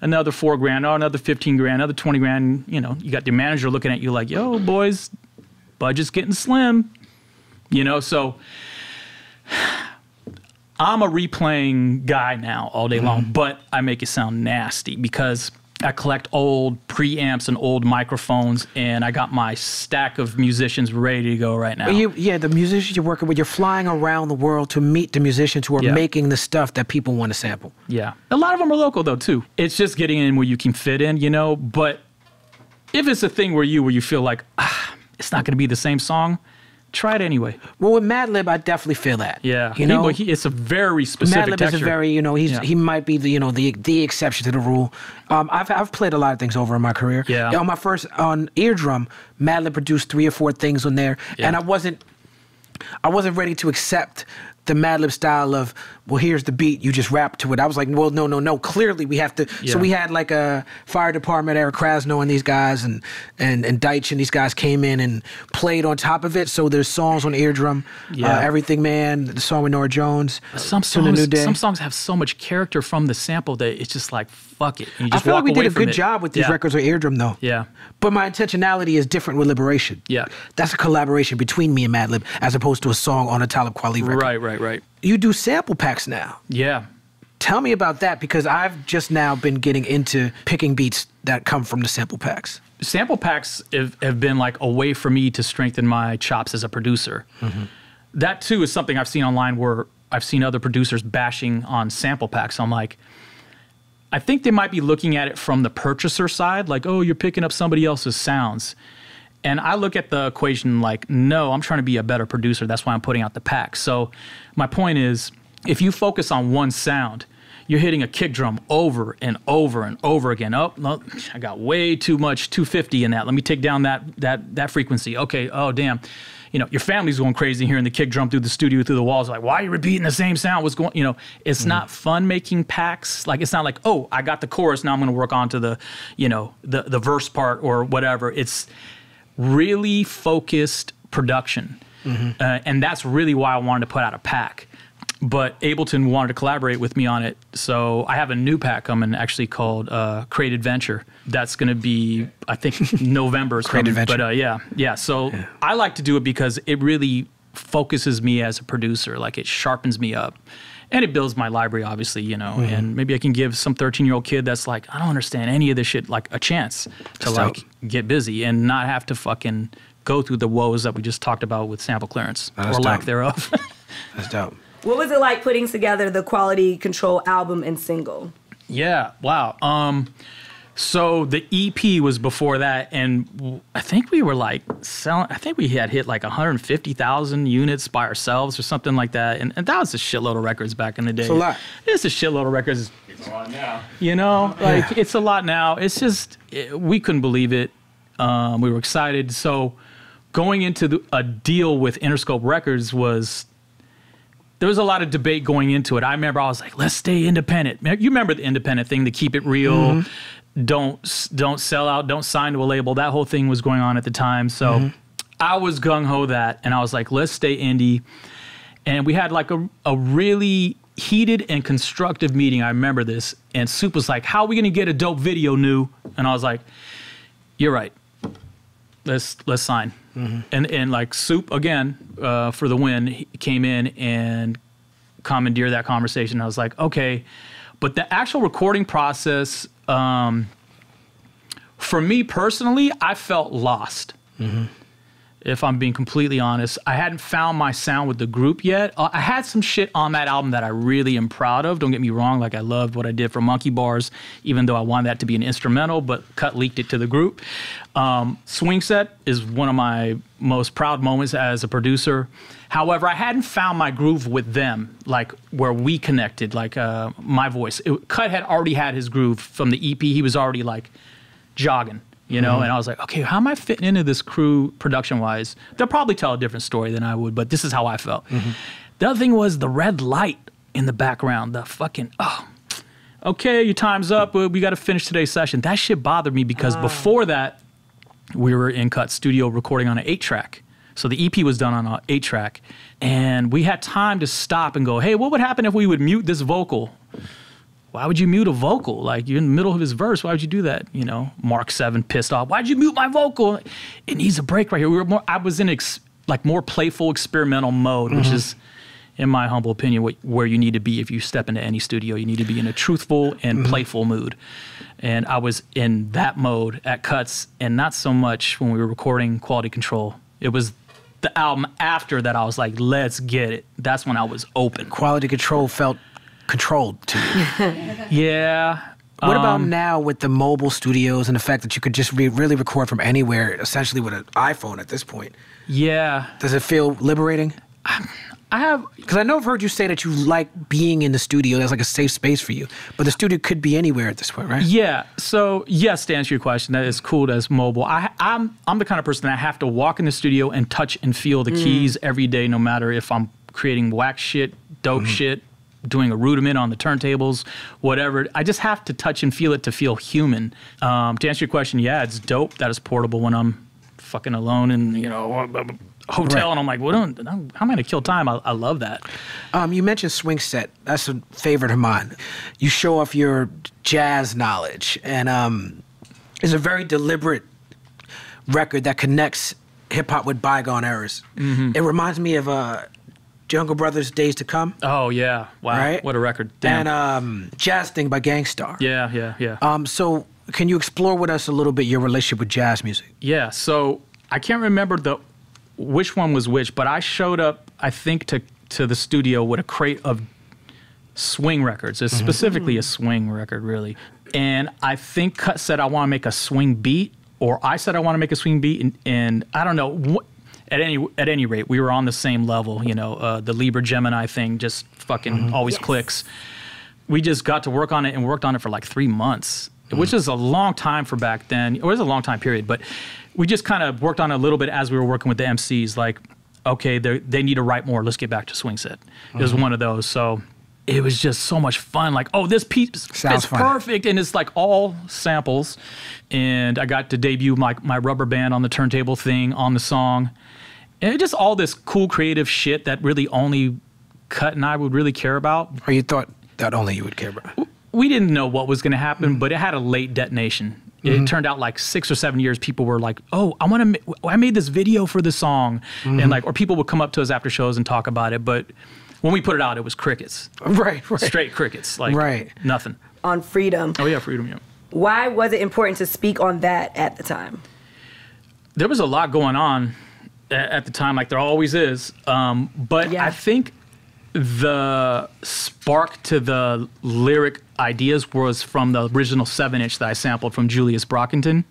another $4 grand, oh, another $15 grand, another $20 grand. You know, you got your manager looking at you like, yo, boys, budget's getting slim. You know, so I'm a replaying guy now all day long, but I make it sound nasty because I collect old preamps and old microphones, and I got my stack of musicians ready to go right now. The musicians you're working with, you're flying around the world to meet the musicians who are making the stuff that people want to sample. Yeah. A lot of them are local, though, too. It's just getting in where you can fit in, you know, but if it's a thing where you feel like, ah, it's not going to be the same song, try it anyway. Well, with Madlib, I definitely feel that. Yeah, you know, it's a very specific. Madlib is a very, you know, he might be the, you know, the exception to the rule. I've played a lot of things over in my career. Yeah. On my first on Eardrum, Madlib produced 3 or 4 things on there, and I wasn't ready to accept the Madlib style of, well, here's the beat, you just rap to it. I was like, well, no. Clearly, we have to. Yeah. So we had like a fire department, Eric Krasno and these guys, and Deitch and these guys came in and played on top of it. So there's songs on Eardrum, Everything Man, the song with Norah Jones. Some songs have so much character from the sample that it's just like, fuck it. And you just walk away from it. I feel like we did a good job with these records on Eardrum, though. Yeah. But my intentionality is different with Liberation. Yeah. That's a collaboration between me and Madlib, as opposed to a song on a Talib Kweli record. Right. You do sample packs now. Yeah. Tell me about that, because I've just now been getting into picking beats that come from the sample packs. Sample packs have been like a way for me to strengthen my chops as a producer. That too is something I've seen online where I've seen other producers bashing on sample packs. I'm like, I think they might be looking at it from the purchaser side, like, oh, you're picking up somebody else's sounds. And I look at the equation like, no, I'm trying to be a better producer. That's why I'm putting out the pack. So my point is, if you focus on one sound, you're hitting a kick drum over and over and over again. Oh, no, I got way too much 250 in that. Let me take down that frequency. Okay, oh, damn. You know, your family's going crazy hearing the kick drum through the studio, through the walls. Like, why are you repeating the same sound? What's going, you know, it's not fun making packs. Like, it's not like, oh, I got the chorus. Now I'm going to work on to the, you know, the verse part or whatever. It's really focused production. And that's really why I wanted to put out a pack. But Ableton wanted to collaborate with me on it. So I have a new pack coming actually called Create Adventure. That's going to be, I think, November. Create Adventure. But So I like to do it because it really focuses me as a producer. Like, it sharpens me up. And it builds my library, obviously, you know. And maybe I can give some 13-year-old kid that's like, I don't understand any of this shit, like a chance to like get busy and not have to fucking go through the woes that we just talked about with sample clearance or lack thereof. That's dope. What was it like putting together the Quality Control album and single? Yeah, wow. So the EP was before that, and I think we were like selling, I think we had hit like 150,000 units by ourselves or something like that. And that was a shitload of records back in the day. It's a lot. It's a shitload of records. It's a lot now. You know, like it's a lot now. It's just, we couldn't believe it. We were excited. So going into a deal with Interscope Records was, there was a lot of debate going into it. I remember I was like, let's stay independent. You remember the independent thing, the keep it real. Don't sell out, don't sign to a label. That whole thing was going on at the time. So I was gung-ho that, and I was like, let's stay indie. And we had like a really heated and constructive meeting. I remember this. And Soup was like, how are we going to get a dope video, new? And I was like, you're right. Let's sign. And like Soup, again, for the win, he came in and commandeered that conversation. I was like, okay. But the actual recording process, for me personally, I felt lost. If I'm being completely honest, I hadn't found my sound with the group yet. I had some shit on that album that I really am proud of. Don't get me wrong. Like, I loved what I did for Monkey Bars, even though I wanted that to be an instrumental, but Cut leaked it to the group. Swing Set is one of my most proud moments as a producer. However, I hadn't found my groove with them, like where we connected, like my voice. Cut had already had his groove from the EP. He was already like jogging, you know? And I was like, okay, how am I fitting into this crew production-wise? They'll probably tell a different story than I would, but this is how I felt. The other thing was the red light in the background, the fucking, oh, okay, your time's up, but we got to finish today's session. That shit bothered me because before that, we were in Cut Studio recording on an 8-track. So the EP was done on an 8-track. And we had time to stop and go, hey, what would happen if we would mute this vocal? Why would you mute a vocal? Like, you're in the middle of his verse. Why would you do that? You know, Mark Seven pissed off. Why'd you mute my vocal? It needs a break right here. I was in more playful experimental mode, which is, in my humble opinion, where you need to be if you step into any studio. You need to be in a truthful and playful mood. And I was in that mode at Cuts, and not so much when we were recording Quality Control. It was the album after that I was like, let's get it. That's when I was open. Quality Control felt controlled to me. Yeah. What about now with the mobile studios and the fact that you could just really record from anywhere, essentially with an iPhone at this point? Yeah. Does it feel liberating? Because I know I've heard you say that you like being in the studio. That's like a safe space for you. But the studio could be anywhere at this point, right? Yeah. So, yes, to answer your question, that is cool, that's mobile. I'm the kind of person that I have to walk in the studio and touch and feel the keys every day, no matter if I'm creating whack shit, dope shit, doing a rudiment on the turntables, whatever. I just have to touch and feel it to feel human. To answer your question, yeah, it's dope that it's portable when I'm fucking alone and, you know, hotel, right. And I'm like, well, how am I gonna kill time? I love that. You mentioned swing set. That's a favorite of mine. You show off your jazz knowledge, and it's a very deliberate record that connects hip hop with bygone eras. It reminds me of Jungle Brothers' Days to Come. Oh yeah, wow, right? What a record. Damn. And Jazz Thing by Gang Starr. Yeah, yeah, yeah. So can you explore with us a little bit your relationship with jazz music? Yeah, so I can't remember which one was which, but I showed up, I think, to the studio with a crate of swing records. It's specifically a swing record, really. And I think Cut said, I want to make a swing beat, or I said I want to make a swing beat, and I don't know. At any rate, we were on the same level, you know. The Libra Gemini thing just fucking always clicks. We just got to work on it and worked on it for like 3 months, which is a long time for back then. It was a long time period, but we just kind of worked on it a little bit as we were working with the MCs, like, okay, they need to write more. Let's get back to swing set. It was one of those. So it was just so much fun. Like, oh, this piece is perfect. And it's like all samples. And I got to debut my rubber band on the turntable thing on the song. And just all this cool creative shit that really only Cut and I would really care about. Or you thought that only you would care about. We didn't know what was going to happen, but it had a late detonation. It turned out like 6 or 7 years, people were like, oh, I made this video for the song. And like, or people would come up to us after shows and talk about it. But when we put it out, it was crickets. Right, right. Straight crickets, like nothing. On Freedom. Oh yeah, Freedom, yeah. Why was it important to speak on that at the time? There was a lot going on at the time, like there always is. But yeah. I think the spark to the lyric ideas was from the original 7-inch that I sampled from Julius Brockington.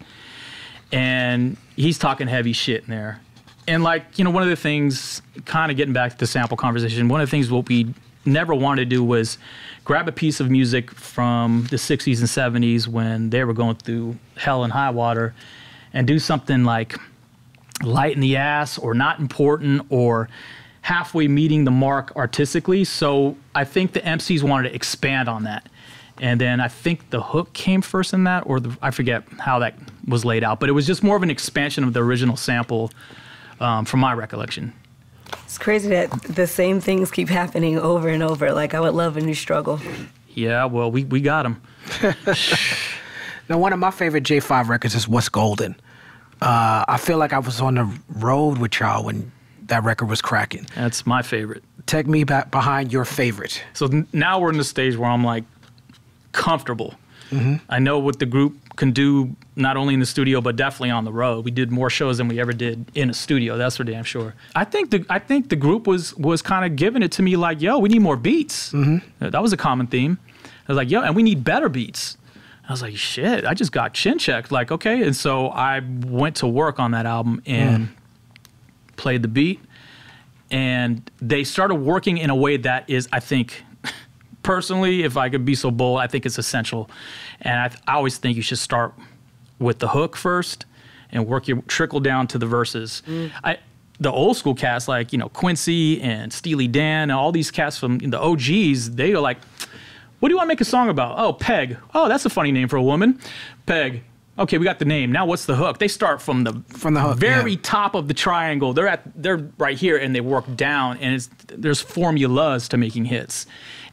And he's talking heavy shit in there. And like, you know, one of the things, kind of getting back to the sample conversation, one of the things what we never wanted to do was grab a piece of music from the 60s and 70s when they were going through hell and high water and do something like light in the ass or not important or halfway meeting the mark artistically. So I think the MCs wanted to expand on that. And then I think the hook came first in that, or I forget how that was laid out, but it was just more of an expansion of the original sample from my recollection. It's crazy that the same things keep happening over and over. Like, I would love a new struggle. Yeah, well, we got them. Now, one of my favorite J5 records is What's Golden. I feel like I was on the road with y'all when that record was cracking. That's my favorite. Take me back behind your favorite. So now we're in the stage where I'm like comfortable. I know what the group can do, not only in the studio, but definitely on the road. We did more shows than we ever did in a studio. That's for damn sure. I think the group was kind of giving it to me like, yo, we need more beats. That was a common theme. I was like, yo, and we need better beats. I was like, shit, I just got chin checked. Like, okay. And so I went to work on that album and played the beat, and they started working in a way that is, I think, personally, if I could be so bold, I think it's essential. And I always think you should start with the hook first and work your trickle down to the verses. The old school cats, like, you know, Quincy and Steely Dan and all these cats from the OGs, they are like, What do you want to make a song about? Oh, Peg. Oh, that's a funny name for a woman. Peg. Okay, we got the name. Now what's the hook? They start from the hook, very top of the triangle. They're right here, and they work down, and there's formulas to making hits.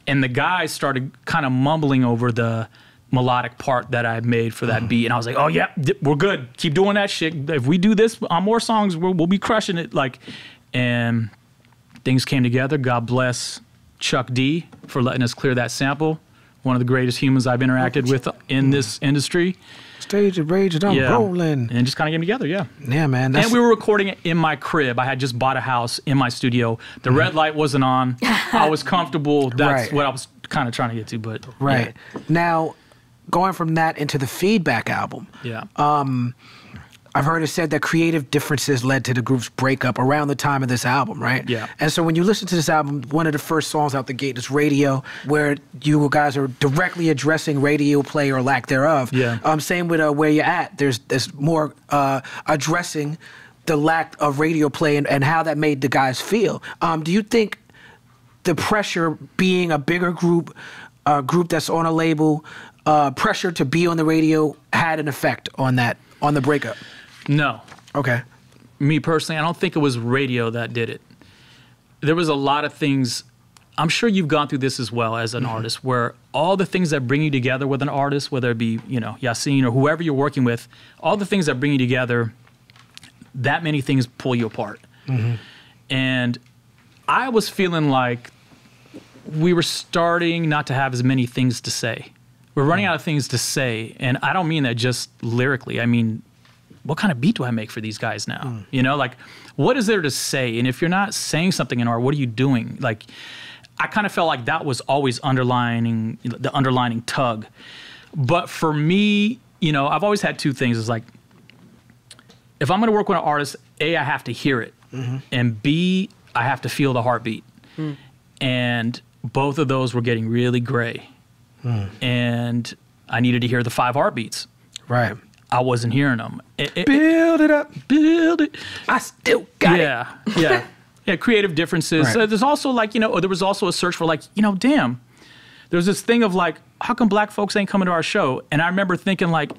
And the guys started kind of mumbling over the melodic part that I made for that beat, and I was like, oh yeah, we're good. Keep doing that shit. If we do this on more songs, we'll be crushing it. Like, and things came together. God bless Chuck D for letting us clear that sample. One of the greatest humans I've interacted with in this industry. Stage of rage, I'm rolling. And just kind of came together, yeah. Yeah, man. That's... And we were recording it in my crib. I had just bought a house in my studio. The red light wasn't on. I was comfortable. That's what I was kind of trying to get to, but... Right. Yeah. Now, going from that into the Feedback album. Yeah. I've heard it said that creative differences led to the group's breakup around the time of this album, right? Yeah. And so when you listen to this album, one of the first songs out the gate is Radio, where you guys are directly addressing radio play or lack thereof. Yeah. Same with Where You At. There's more addressing the lack of radio play and how that made the guys feel. Do you think the pressure being a bigger group, a group that's on a label, pressure to be on the radio had an effect on that, on the breakup? No. Okay. Me personally, I don't think it was radio that did it. There was a lot of things, I'm sure you've gone through this as well as an artist, where all the things that bring you together with an artist, whether it be, you know, Yasin or whoever you're working with, all the things that bring you together, that many things pull you apart. And I was feeling like we were starting not to have as many things to say. We're running out of things to say, and I don't mean that just lyrically. I mean, what kind of beat do I make for these guys now? You know, like, what is there to say? And if you're not saying something in art, what are you doing? Like, I kind of felt like that was always underlining, the underlining tug. But for me, you know, I've always had two things. It's like, if I'm going to work with an artist, A, I have to hear it, and B, I have to feel the heartbeat. And both of those were getting really gray. And I needed to hear the 5 heartbeats. Right. I wasn't hearing them. Build it up. Build it. I still got it. Yeah. Yeah. Creative differences. Right. There's also like, you know, there was also a search for like, you know, damn, there's this thing of like, how come black folks ain't coming to our show? And I remember thinking like,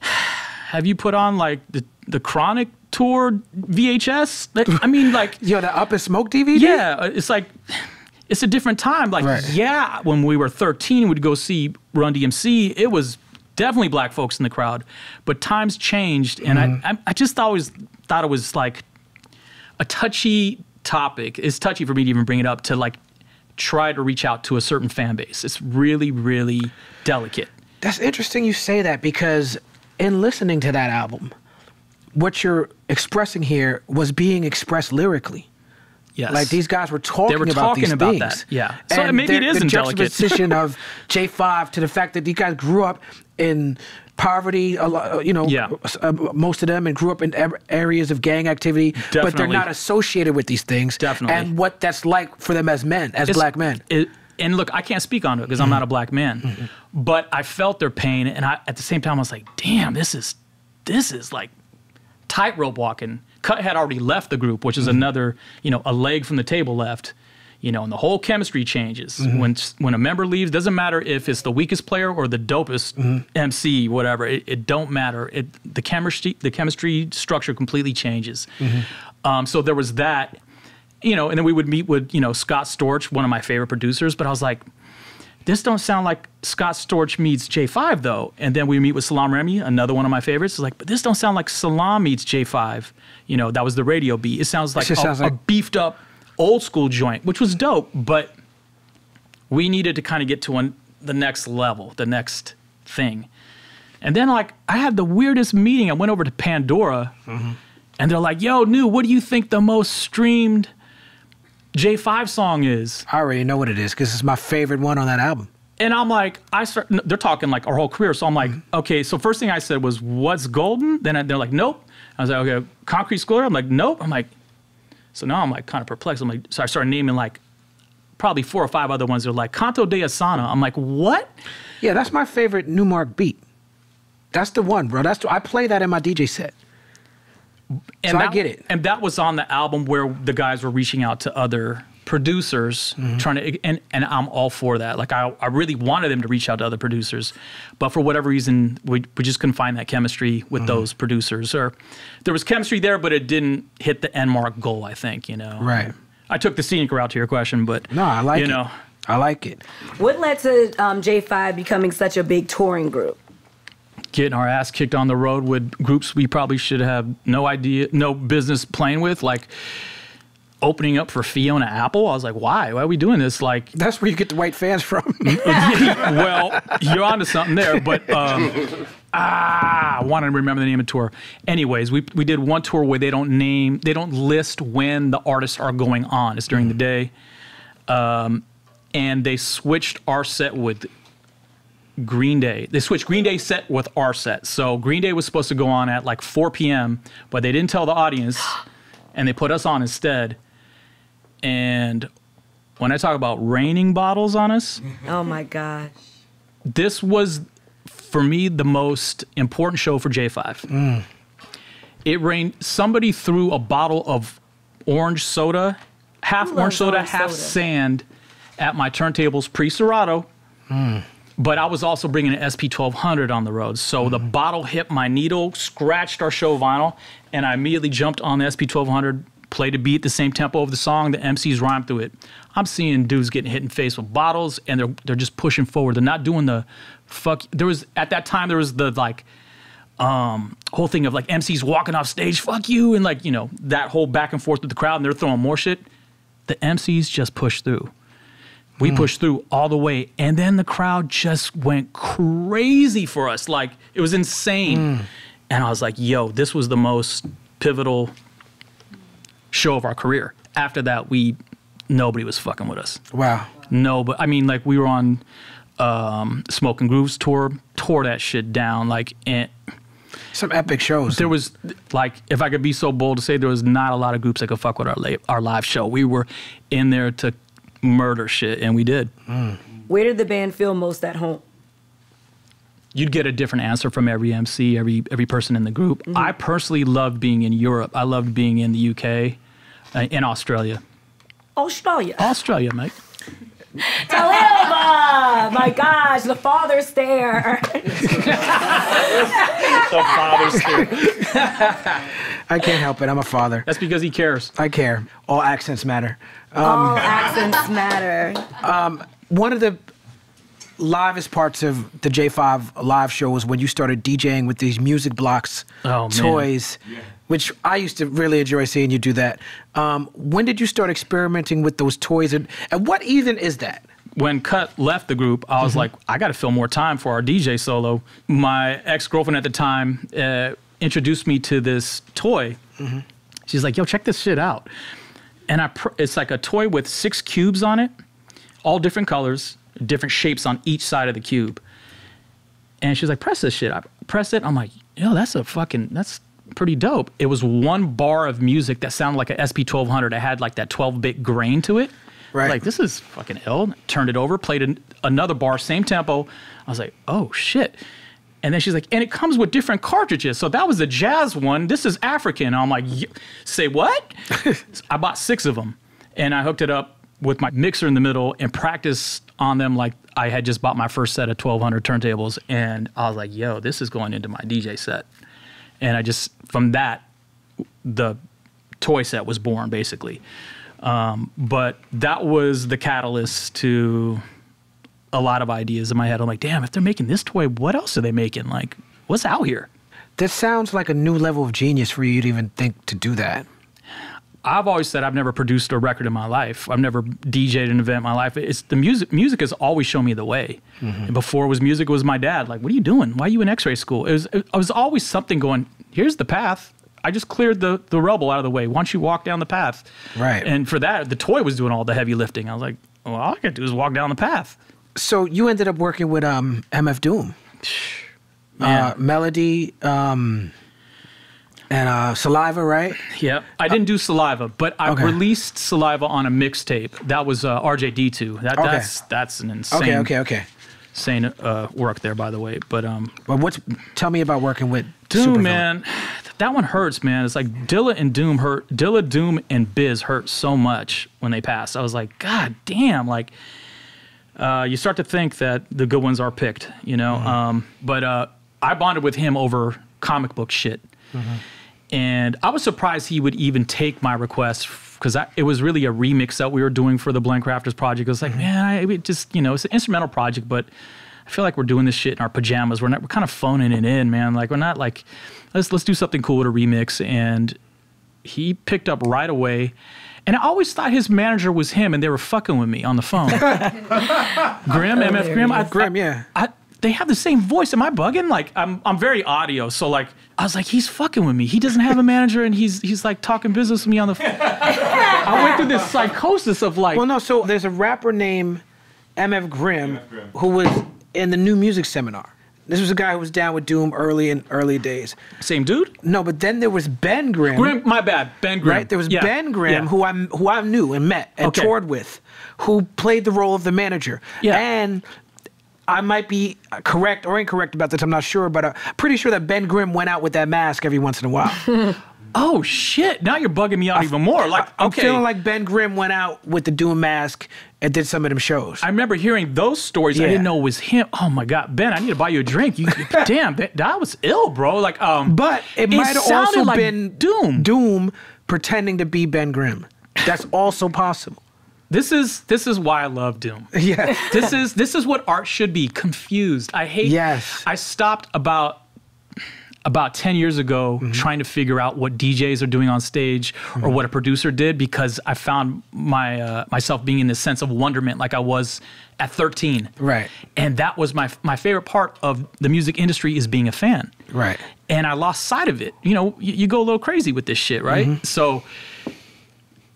have you put on like the Chronic tour VHS? I mean, like. Yo, the Up and Smoke DVD? Yeah. It's like. It's a different time. Like, yeah, when we were 13, we'd go see Run DMC. It was definitely black folks in the crowd. But times changed, and I just always thought it was like a touchy topic. It's touchy for me to even bring it up, to like try to reach out to a certain fan base. It's really, really delicate. That's interesting you say that, because in listening to that album, what you're expressing here was being expressed lyrically. Yes. Like, these guys were talking about these things. They were talking about that, yeah. So maybe it isn't delicate. The juxtaposition of J5 to the fact that these guys grew up in poverty, you know, most of them, and grew up in areas of gang activity. Definitely. But they're not associated with these things. Definitely. And what that's like for them as men, as black men. And look, I can't speak on it because I'm not a black man. But I felt their pain, and at the same time I was like, damn, this is like tightrope walking. Cut had already left the group, which is another, you know, a leg from the table left, you know, and the whole chemistry changes. When a member leaves, doesn't matter if it's the weakest player or the dopest MC, whatever, it don't matter. The chemistry structure completely changes. So there was that, you know, and then we would meet with, you know, Scott Storch, one of my favorite producers, but I was like, this don't sound like Scott Storch meets J5 though. And then we meet with Salam Remy, another one of my favorites. It's like, but this don't sound like Salam meets J5. You know, that was the radio beat. It sounds like a beefed up old school joint, which was dope, but we needed to kind of get to the next level, the next thing. And then like, I had the weirdest meeting. I went over to Pandora and they're like, yo, Nu, what do you think the most streamed J5 song is? I already know what it is because it's my favorite one on that album. And I'm like, they're talking like our whole career. So I'm like, okay, so first thing I said was, what's golden? Then they're like, nope. I was like, okay, Concrete Schooler? I'm like, nope. I'm like, so now I'm like kind of perplexed. I'm like, so I started naming like probably 4 or 5 other ones. They're like, Canto de Asana. I'm like, what? Yeah, that's my favorite Nu-Mark beat. That's the one, bro. I play that in my DJ set. And so I get it. And that was on the album where the guys were reaching out to other producers trying to, and I'm all for that. Like I really wanted them to reach out to other producers, but for whatever reason, we just couldn't find that chemistry with those producers. Or there was chemistry there, but it didn't hit the N-Mark goal, I think, you know? Right. I took the scenic route to your question, but no, I like it. I like it. What led to J5 becoming such a big touring group? Getting our ass kicked on the road with groups we probably should have no business playing with, like opening up for Fiona Apple. I was like, why? Why are we doing this? Like, that's where you get the white fans from. Well, you're onto something there, but I want to remember the name of the tour. Anyways, we did one tour where they don't list when the artists are going on. It's during the day. And they switched our set with Green Day. They switched Green Day's set with our set. So Green Day was supposed to go on at like 4 p.m., but they didn't tell the audience, and they put us on instead. And when I talk about raining bottles on us. Oh my gosh. This was, for me, the most important show for J5. It rained, somebody threw a bottle of orange soda, half orange soda, half sand, at my turntables pre-Serato, but I was also bringing an SP1200 on the road. So the bottle hit my needle, scratched our show vinyl, and I immediately jumped on the SP1200, played a beat, the same tempo of the song, the MCs rhymed through it. I'm seeing dudes getting hit in the face with bottles, and they're just pushing forward. They're not doing the fuck. There was, at that time, there was the like, whole thing of like MCs walking off stage, fuck you, and like, you know, that whole back and forth with the crowd, and they're throwing more shit. The MCs just pushed through. We pushed through all the way, and then the crowd just went crazy for us. Like, it was insane. And I was like, yo, this was the most pivotal show of our career. After that, nobody was fucking with us. Wow. No, but I mean, like, we were on Smoke and Groove's tour, tore that shit down. Like, and some epic shows. There was, like, if I could be so bold to say, there was not a lot of groups that could fuck with our live show. We were in there to murder shit, and we did. Where did the band feel most at home? You'd get a different answer from every MC, every person in the group. I personally loved being in Europe. I loved being in the UK, in Australia. Australia, mate. Talib, my gosh, the father stare. The father stare. I can't help it. I'm a father. That's because he cares. I care. All accents matter. All accents matter. One of the livest parts of the J5 live show was when you started DJing with these music blocks, toys, which I used to really enjoy seeing you do that. When did you start experimenting with those toys, and what even is that? When Cut left the group, I was like, I got to fill more time for our DJ solo. My ex-girlfriend at the time introduced me to this toy. She's like, yo, check this shit out. And it's like a toy with 6 cubes on it, all different colors, different shapes on each side of the cube. And she's like, press this shit. I press it. I'm like, yo, that's pretty dope. It was one bar of music that sounded like an SP1200. It had like that 12-bit grain to it. Right. Like, this is fucking ill. Turned it over, played another bar, same tempo. I was like, oh, shit. And then she's like, and it comes with different cartridges. So that was the jazz one. This is African. I'm like, say what? I bought 6 of them. And I hooked it up with my mixer in the middle and practiced on them like I had just bought my first set of 1,200 turntables. And I was like, yo, this is going into my DJ set. And I just, from that, the toy set was born, basically. But that was the catalyst to a lot of ideas in my head. I'm like, damn, if they're making this toy, what else are they making? Like, what's out here? This sounds like a new level of genius for you to even think to do that. I've always said I've never produced a record in my life. I've never DJed an event in my life. It's the music has always shown me the way. And before it was music, it was my dad. Like, what are you doing? Why are you in x-ray school? It was always something going, here's the path. I just cleared the rubble out of the way. Why don't you walk down the path? Right. And for that, the toy was doing all the heavy lifting. I was like, well, all I got to do is walk down the path. So you ended up working with MF Doom, Melody, and Saliva, right? Yeah. I didn't do Saliva, but I released Saliva on a mixtape. That was RJD2. That's an insane. Insane work there, by the way. But tell me about working with Doom, man. The That one hurts, man. It's like Dilla and Doom hurt. Dilla, Doom, and Biz hurt so much when they passed. I was like, God damn. Like, you start to think that the good ones are picked, you know. Mm-hmm. But I bonded with him over comic book shit. Mm-hmm. And I was surprised he would even take my request, because it was really a remix that we were doing for the Blank Crafters project. It was like, mm-hmm. man, it just, you know, it's an instrumental project, but I feel like we're doing this shit in our pajamas. We're kind of phoning it in, man. Like, we're not like, let's do something cool with a remix. And he picked up right away. And I always thought his manager was him, and they were fucking with me on the phone. Grim, MF Grim. They have the same voice. Am I bugging? Like, I'm very audio, so like I was like, he's fucking with me. He doesn't have a manager, and he's like talking business with me on the phone. I went through this psychosis of like. Well, no. So there's a rapper named MF Grimm who was in the New Music Seminar. This was a guy who was down with Doom early days. Same dude? No, but then there was Ben Grimm. My bad, Ben Grimm. Right? There was Ben Grimm, who I knew and met and toured with, who played the role of the manager. Yeah. And I might be correct or incorrect about this, I'm not sure, but I'm pretty sure that Ben Grimm went out with that mask every once in a while. Oh, shit. Now you're bugging me out even more. Like, okay. I'm feeling like Ben Grimm went out with the Doom mask and did some of them shows. I remember hearing those stories. Yeah. I didn't know it was him. Oh, my God. Ben, I need to buy you a drink. Damn, that was ill, bro. Like, but it might have also like been Doom pretending to be Ben Grimm. That's also possible. This is why I love Doom. Yeah. This is what art should be, confused. I hate. Yes. I stopped about 10 years ago trying to figure out what DJs are doing on stage or what a producer did, because I found my myself being in this sense of wonderment like I was at 13. Right. And that was my favorite part of the music industry, is being a fan. Right. And I lost sight of it. You know, you go a little crazy with this shit, right? So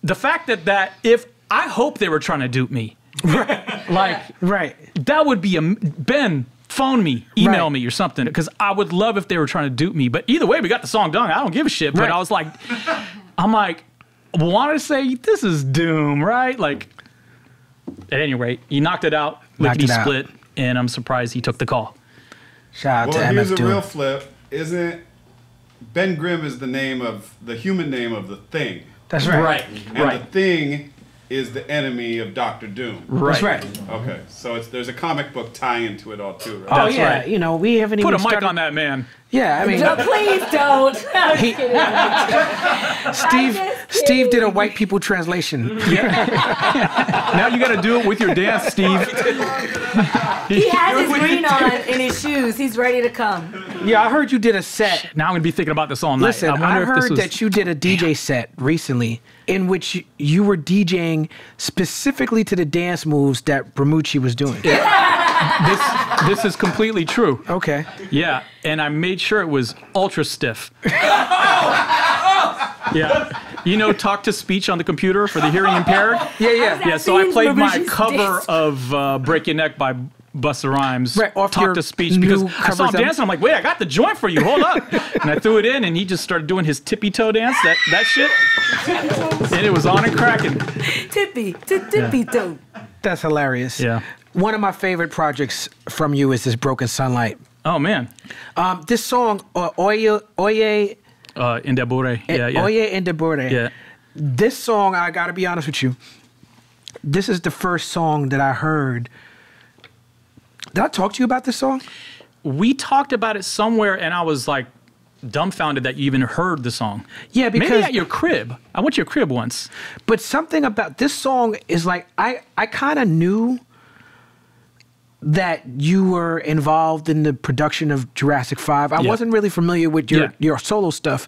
the fact that if I hope they were trying to dupe me. Right. Like, right. That would be Ben, phone me, email me or something, because I would love if they were trying to dupe me. But either way, we got the song done. I don't give a shit. But I was like, wanted to say, this is Doom, right? Like, at any rate, he knocked it out, lickety split, and I'm surprised he took the call. Shout out to MF Doom. Well, here's a real flip. Isn't Ben Grimm is the name of, the human name of the Thing. That's right. Right. And the Thing is the enemy of Dr. Doom. Right. That's right. Okay, so there's a comic book tie-in to it all, too, right? Oh, that's right. You know, we haven't even started. Put a mic on that man. Yeah, I mean. No, please don't. Steve did a white people translation. Yeah. Now you got to do it with your dance, Steve. He has his green on in his shoes. He's ready to come. Yeah, I heard you did a set. Shit, now I'm going to be thinking about this all night. Listen, I heard that you did a DJ set recently in which you were DJing specifically to the dance moves that Bramucci was doing. Yeah. This is completely true. Okay. Yeah, and I made sure it was ultra stiff. Yeah. You know, talk to speech on the computer for the hearing impaired? Yeah. So I played my cover of Break Your Neck by Busta Rhymes, Talk to Speech, because I saw him dancing. I'm like, wait, I got the joint for you. Hold up. And I threw it in, and he just started doing his tippy-toe dance, that shit. And it was on and cracking. Tippy-toe. That's hilarious. Yeah. One of my favorite projects from you is this Broken Sunlight. Oh, man. This song, Oye Ndebure. Yeah. Oye Ndebure. Yeah. This song, I got to be honest with you, this is the first song that I heard. Did I talk to you about this song? We talked about it somewhere, and I was like dumbfounded that you even heard the song. Yeah, because maybe at your crib. I went to your crib once. But something about this song is like, I kind of knew that you were involved in the production of Jurassic 5. I wasn't really familiar with your solo stuff,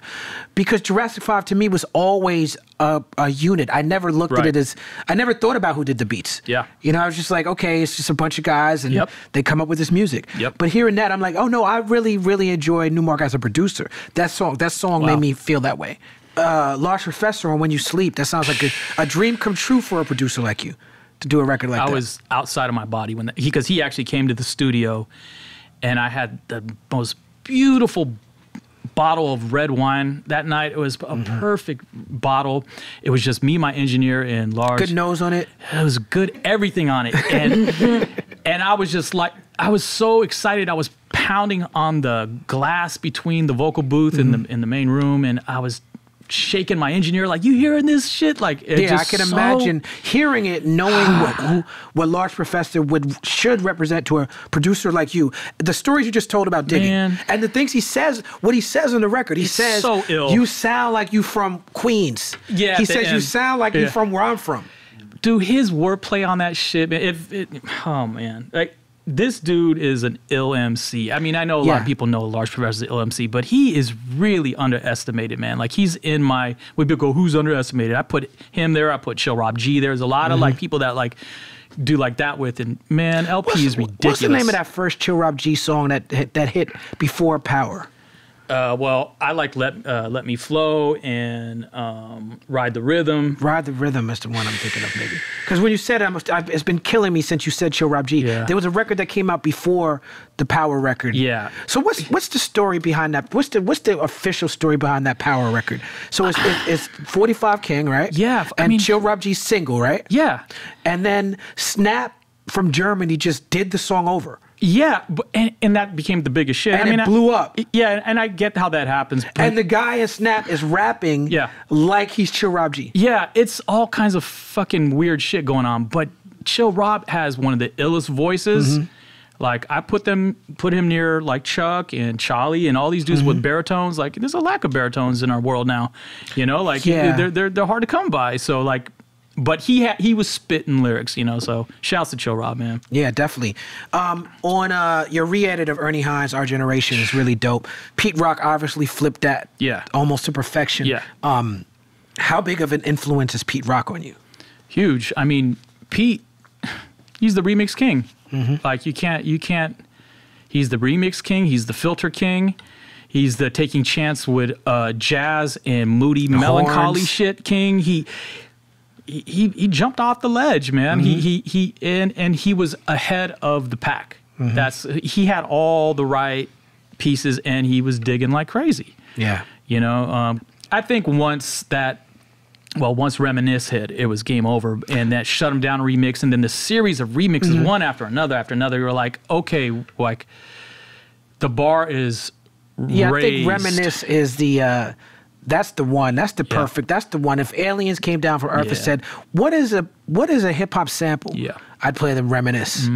because Jurassic 5 to me was always a unit. I never looked at it as, I never thought about who did the beats. Yeah. You know, I was just like, okay, it's just a bunch of guys and they come up with this music. But hearing that, I'm like, oh no, I really, really enjoy Nu-Mark as a producer. That song made me feel that way. Large Professor on When You Sleep, that sounds like a dream come true for a producer like you, to do a record like that. I was outside of my body when because he actually came to the studio, and I had the most beautiful bottle of red wine that night. It was a perfect bottle. It was just me, my engineer, and Large. Good nose on it. It was good, everything on it. And I was just like, I was so excited. I was pounding on the glass between the vocal booth and the main room, and I was shaking my engineer like, you hearing this shit? Like, it yeah, just I can so imagine hearing it, knowing what Large Professor should represent to a producer like you. The stories you just told about Diggy, and the things he says, what he says on the record. He says, so ill. You sound like you from Queens. Yeah, he says you sound like you from where I'm from. Dude, his wordplay on that shit, oh man, like. This dude is an ill MC. I mean, I know a lot of people know Large Professor is an ill MC, but he is really underestimated, man. Like, he's in my, when people go, who's underestimated? I put him there. I put Chill Rob G. There's a lot of, like, people that, like, do like that with. And, man, LP is ridiculous. What's the name of that first Chill Rob G song that hit before Power? Well, I like Let Me Flow and Ride the Rhythm. Ride the Rhythm is the one I'm thinking of, maybe. Because when you said it, it's been killing me since you said Chill Rob G. Yeah. There was a record that came out before the Power record. Yeah. So what's the story behind that? What's the official story behind that Power record? So it's 45 King, right? Yeah. And Chill Rob G's single, right? Yeah. And then Snap from Germany just did the song over. Yeah, and that became the biggest shit. And I mean, it blew up. Yeah, and I get how that happens. And the guy in Snap is rapping like he's Chill Rob G. Yeah, it's all kinds of fucking weird shit going on. But Chill Rob has one of the illest voices. Like, I put him near, like, Chuck and Charlie and all these dudes with baritones. Like, there's a lack of baritones in our world now. You know, like, they're hard to come by. So, like... But he was spitting lyrics, you know, so shouts to Chill Rob, man. Yeah, definitely. On your re-edit of Ernie Hines' Our Generation is really dope. Pete Rock obviously flipped that almost to perfection. Yeah. How big of an influence is Pete Rock on you? Huge. I mean, Pete, he's the remix king. Like, you can't, he's the remix king, he's the filter king. He's the taking chance with jazz and moody melancholy shit king. He jumped off the ledge, man. He was ahead of the pack. He had all the right pieces, and he was digging like crazy. Yeah, you know. I think once Reminisce hit, it was game over, and that Shut 'Em Down remix, and then the series of remixes, one after another. You were like, okay, like the bar is raised. I think Reminisce is the. That's the one. That's the perfect. That's the one. If aliens came down from Earth and said, "What is a hip hop sample?" Yeah, I'd play them Reminisce.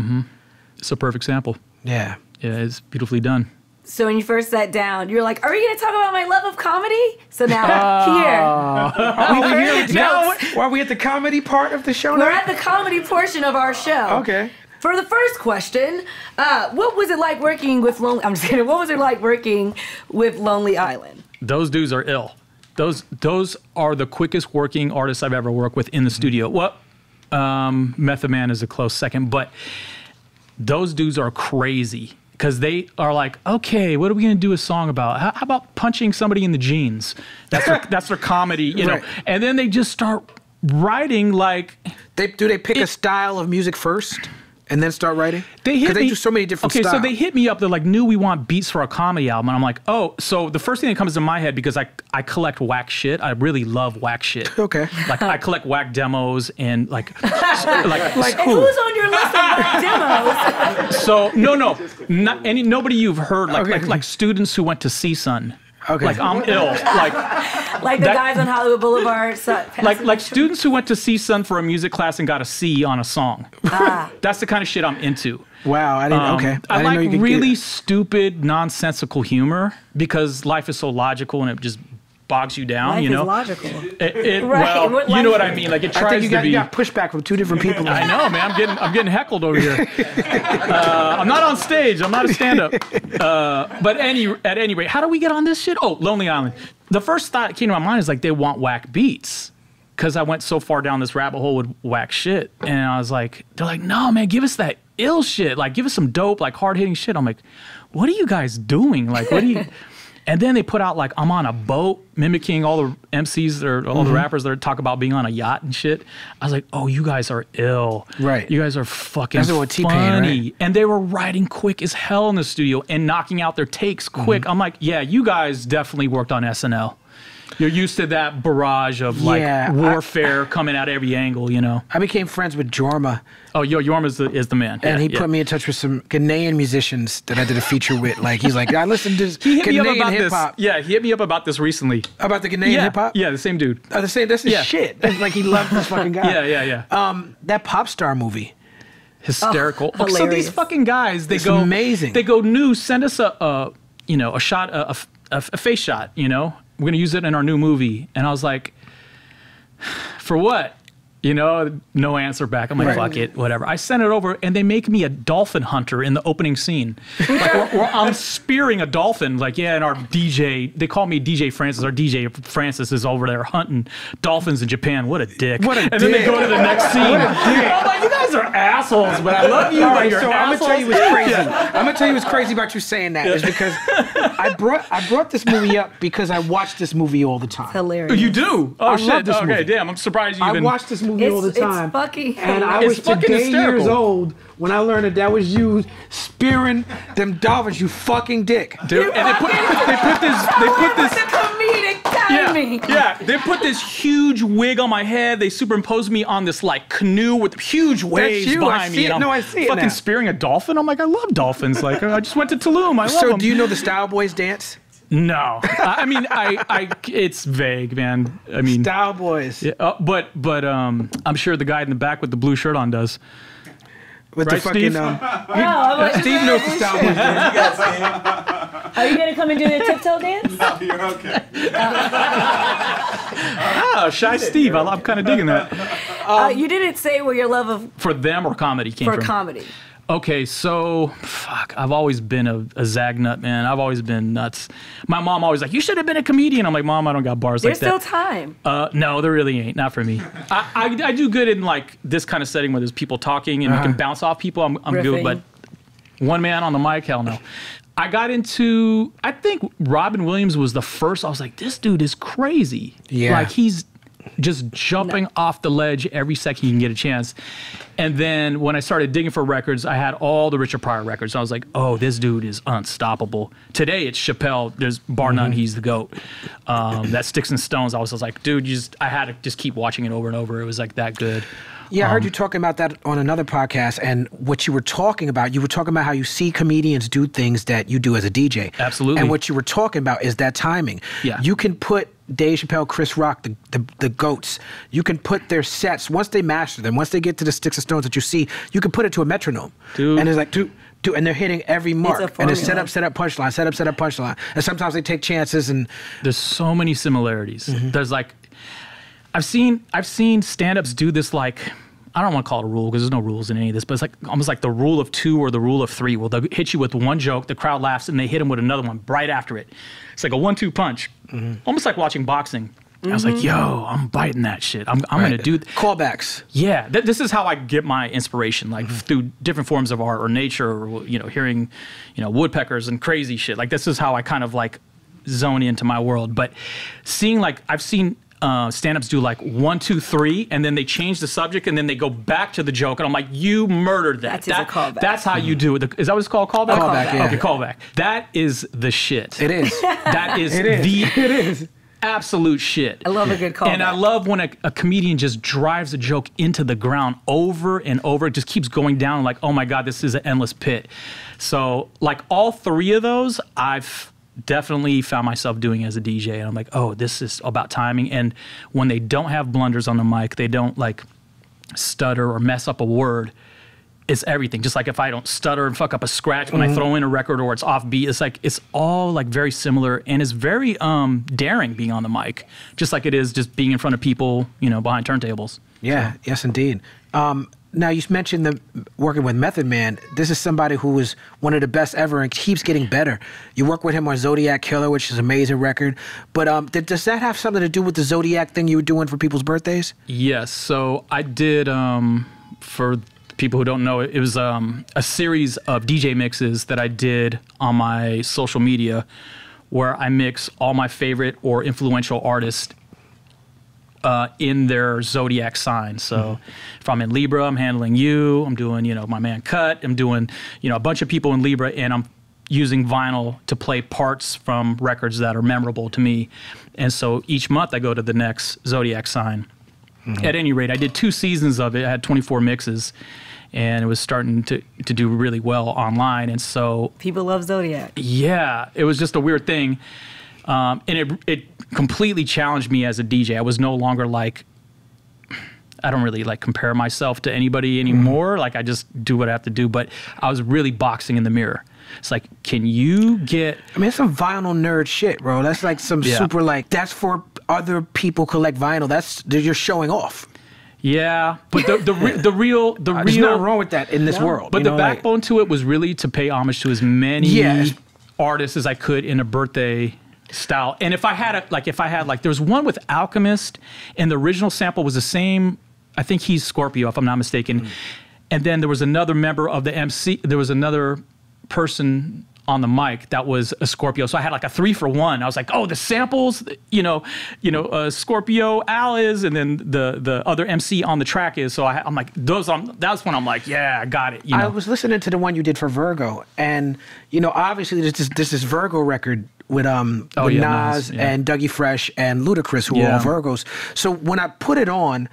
It's a perfect sample. Yeah, yeah, it's beautifully done. So when you first sat down, you were like, "Are you going to talk about my love of comedy?" So now are we at the comedy part of the show? We're at the comedy portion of our show. Okay. For the first question, what was it like working with Lonely? I'm just kidding. What was it like working with Lonely Island? Those dudes are ill. Those are the quickest working artists I've ever worked with in the studio. Well, Method Man is a close second, but those dudes are crazy because they are like, okay, what are we gonna do a song about? How about punching somebody in the jeans? That's their comedy, you know. And then they just start writing like. Do they pick a style of music first? And then start writing? Because they do so many different styles. Okay, so they hit me up. They're like, we want beats for our comedy album. And I'm like, oh. So the first thing that comes to my head, because I collect whack shit. I really love whack shit. Okay. Like, I collect whack demos and, like... like who? Who's on your list of whack demos? So, no. Not any, nobody you've heard. Like, like students who went to CSUN. Okay. Like, I'm ill. Like the guys on Hollywood Boulevard. Like students who went to CSUN for a music class and got a C on a song. That's the kind of shit I'm into. Wow, I didn't, okay. I didn't like know you really could... stupid, nonsensical humor because life is so logical and it just bogs you down, you know? Life is logical. Well, you know what I mean? Like, it tries to be... You got pushback from two different people. I know, man. I'm getting heckled over here. I'm not on stage. I'm not a stand-up. But at any rate, how do we get on this shit? Oh, Lonely Island. The first thought that came to my mind is, like, they want whack beats because I went so far down this rabbit hole with whack shit. And I was like, they're like, no, man, give us that ill shit. Like, give us some dope, like, hard-hitting shit. I'm like, what are you guys doing? Like, what are you... And then they put out, like, I'm on a boat, mimicking all the MCs or all the rappers that talk about being on a yacht and shit. I was like, oh, you guys are ill. Right. You guys are fucking funny. Right? And they were writing quick as hell in the studio and knocking out their takes quick. I'm like, yeah, you guys definitely worked on SNL. You're used to that barrage of like warfare coming out every angle, you know. I became friends with Jorma. Oh, yo, Jorma's is the man. And he put me in touch with some Ghanaian musicians that I did a feature with. Like, he's like, I listened to this Ghanaian hip-hop. Yeah, he hit me up about this recently. About the Ghanaian hip-hop? Yeah, the same dude. Oh, the same, that's his shit. That's like, he loved this fucking guy. Yeah. That Pop Star movie. Hysterical. Oh, so these fucking guys, they go amazing. They go new. Send us a shot, a face shot. You know, we're gonna use it in our new movie. And I was like, for what? You know, no answer back. I'm like, fuck it, whatever. I sent it over, and they make me a dolphin hunter in the opening scene. Like, or I'm spearing a dolphin. Like, yeah, and our DJ, they call me DJ Francis. Our DJ Francis is over there hunting dolphins in Japan. What a dick. What a dick. And then they go to the next scene. What a dick. I'm like, you guys are assholes, but I love you. All right, so I'm going to tell you what's crazy. I'm going to tell you what's crazy about you saying that is because I brought this movie up because I watch this movie all the time. It's hilarious. You do? Oh, shit. Okay, damn. I'm surprised you even... I watch this movie all the time. It's fucking and I was today years old when I learned that was you spearing them dolphins, you fucking dick. Dude, and they put this huge wig on my head. They superimposed me on this like canoe with huge waves behind me. No, I see it now. Fucking spearing a dolphin. I'm like, I love dolphins. Like, I just went to Tulum. I love them. So do you know the Style Boys dance? No, I mean, it's vague, man. I mean, Style Boys. Yeah, but I'm sure the guy in the back with the blue shirt on does. With right, the fucking Steve? Steve knows the Style Boys dance. Are you gonna come and do the tiptoe dance? No, you're okay. Shy Steve. I'm kind of digging that. You didn't say where your love of for them or comedy came from. For comedy. Okay, so, fuck, I've always been a zag nut, man. I've always been nuts. My mom always like, you should have been a comedian. I'm like, Mom, I don't got bars like that. There's still time. No, there really ain't. Not for me. I do good in, like, this kind of setting where there's people talking and you can bounce off people. I'm good, but one man on the mic, hell no. I got into, I think Robin Williams was the first. I was like, this dude is crazy. Yeah. Like, he's... just jumping off the ledge every second you can get a chance. And then when I started digging for records, I had all the Richard Pryor records. I was like, oh, this dude is unstoppable. Today it's Chappelle. There's bar none, he's the GOAT. That Sticks and Stones, I was like, dude, I had to just keep watching it over and over. It was like that good. Yeah, I heard you talking about that on another podcast, and what you were talking about how you see comedians do things that you do as a DJ. Absolutely. And what you were talking about is that timing. Yeah. You can put Dave Chappelle, Chris Rock, the GOATs, you can put their sets, once they master them, once they get to the Sticks and Stones that you see, you can put it to a metronome. Dude. And it's like, dude, and they're hitting every mark. And it's set up, punchline, set up, punchline. And sometimes they take chances and... There's so many similarities. There's like... I've seen stand-ups do this, like, I don't want to call it a rule because there's no rules in any of this, but it's like almost like the rule of two or the rule of three. Well, they'll hit you with one joke, the crowd laughs, and they hit them with another one right after it. It's like a 1-2 punch, almost like watching boxing. I was like, yo, I'm biting that shit. I'm going to do... Callbacks. Yeah. This is how I get my inspiration, like through different forms of art or nature or, you know, hearing, you know, woodpeckers and crazy shit. Like, this is how I kind of, like, zone into my world. But seeing, like, I've seen... stand-ups do like 1, 2, 3, and then they change the subject, and then they go back to the joke, and I'm like, you murdered that. That is a callback. That's how you do it. Is that what it's called? Callback? Callback, yeah. Okay, callback. That is the shit. It is. That is the absolute shit. I love a good callback. And I love when a comedian just drives a joke into the ground over and over. It just keeps going down like, oh my God, this is an endless pit. So like all three of those, I've... definitely found myself doing as a DJ, and I'm like, oh, this is about timing. And when they don't have blunders on the mic, they don't like stutter or mess up a word. It's everything. Just like if I don't stutter and fuck up a scratch when I throw in a record or it's offbeat, it's like it's all like very similar, and it's very daring being on the mic, just like it is just being in front of people, you know, behind turntables. Yeah, so. Yes, indeed. Now, you mentioned working with Method Man. This is somebody who was one of the best ever and keeps getting better. You work with him on Zodiac Killer, which is an amazing record. But does that have something to do with the Zodiac thing you were doing for people's birthdays? Yes. So I did, for people who don't know, it was a series of DJ mixes that I did on my social media where I mix all my favorite or influential artists in their zodiac sign. So if I'm in Libra, I'm handling you. I'm doing, you know, my man Cut. I'm doing, you know, a bunch of people in Libra, and I'm using vinyl to play parts from records that are memorable to me. And so each month I go to the next zodiac sign. Mm-hmm. At any rate, I did 2 seasons of it. I had 24 mixes, and it was starting to do really well online. And so people love zodiac. Yeah, it was just a weird thing, and it completely challenged me as a DJ. I was no longer like, I don't really like compare myself to anybody anymore. Mm. Like I just do what I have to do. But I was really boxing in the mirror. It's like, can you get? I mean, it's some vinyl nerd shit, bro. That's like some super like that's for other people collect vinyl. That's you're showing off. Yeah, but the real. There's nothing wrong with that in this world. But the backbone to it was really to pay homage to as many artists as I could in a birthday style. And if I had a, like, if I had like, there was one with Alchemist, and the original sample was the same. I think he's Scorpio, if I'm not mistaken. Mm. And then there was another member of the MC. There was another person on the mic that was a Scorpio. So I had like a 3-for-1. I was like, oh, the samples, Scorpio, Al is, and then the other MC on the track is. So I'm like, that's when I'm like, yeah, I got it. You know? I was listening to the one you did for Virgo, and obviously this Virgo record with Nas and Dougie Fresh and Ludacris, who are all Virgos. So when I put it on,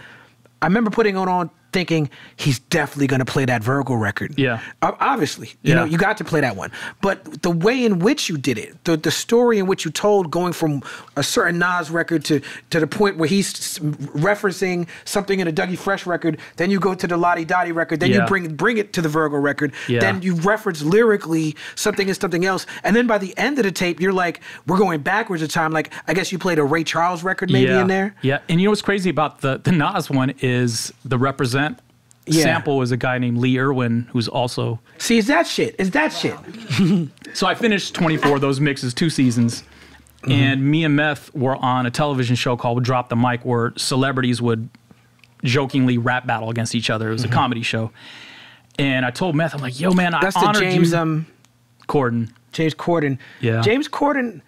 I remember putting it on thinking he's definitely going to play that Virgo record. Yeah. Obviously, you know, you got to play that one. But the way in which you did it, the story in which you told, going from a certain Nas record to the point where he's referencing something in a Dougie Fresh record, then you go to the Lottie Dottie record, then you bring it to the Virgo record, then you reference lyrically something and something else, and then by the end of the tape, you're like, we're going backwards in time. Like, I guess you played a Ray Charles record maybe in there? Yeah, and you know what's crazy about the Nas one is the represent sample was a guy named Lee Irwin, who's also... See, it's that shit. So I finished 24 of those mixes, 2 seasons, and me and Meth were on a television show called Drop the Mic, where celebrities would jokingly rap battle against each other. It was a comedy show. And I told Meth, I'm like, yo, man, I honored you. That's the Corden. James Corden. Yeah. James Corden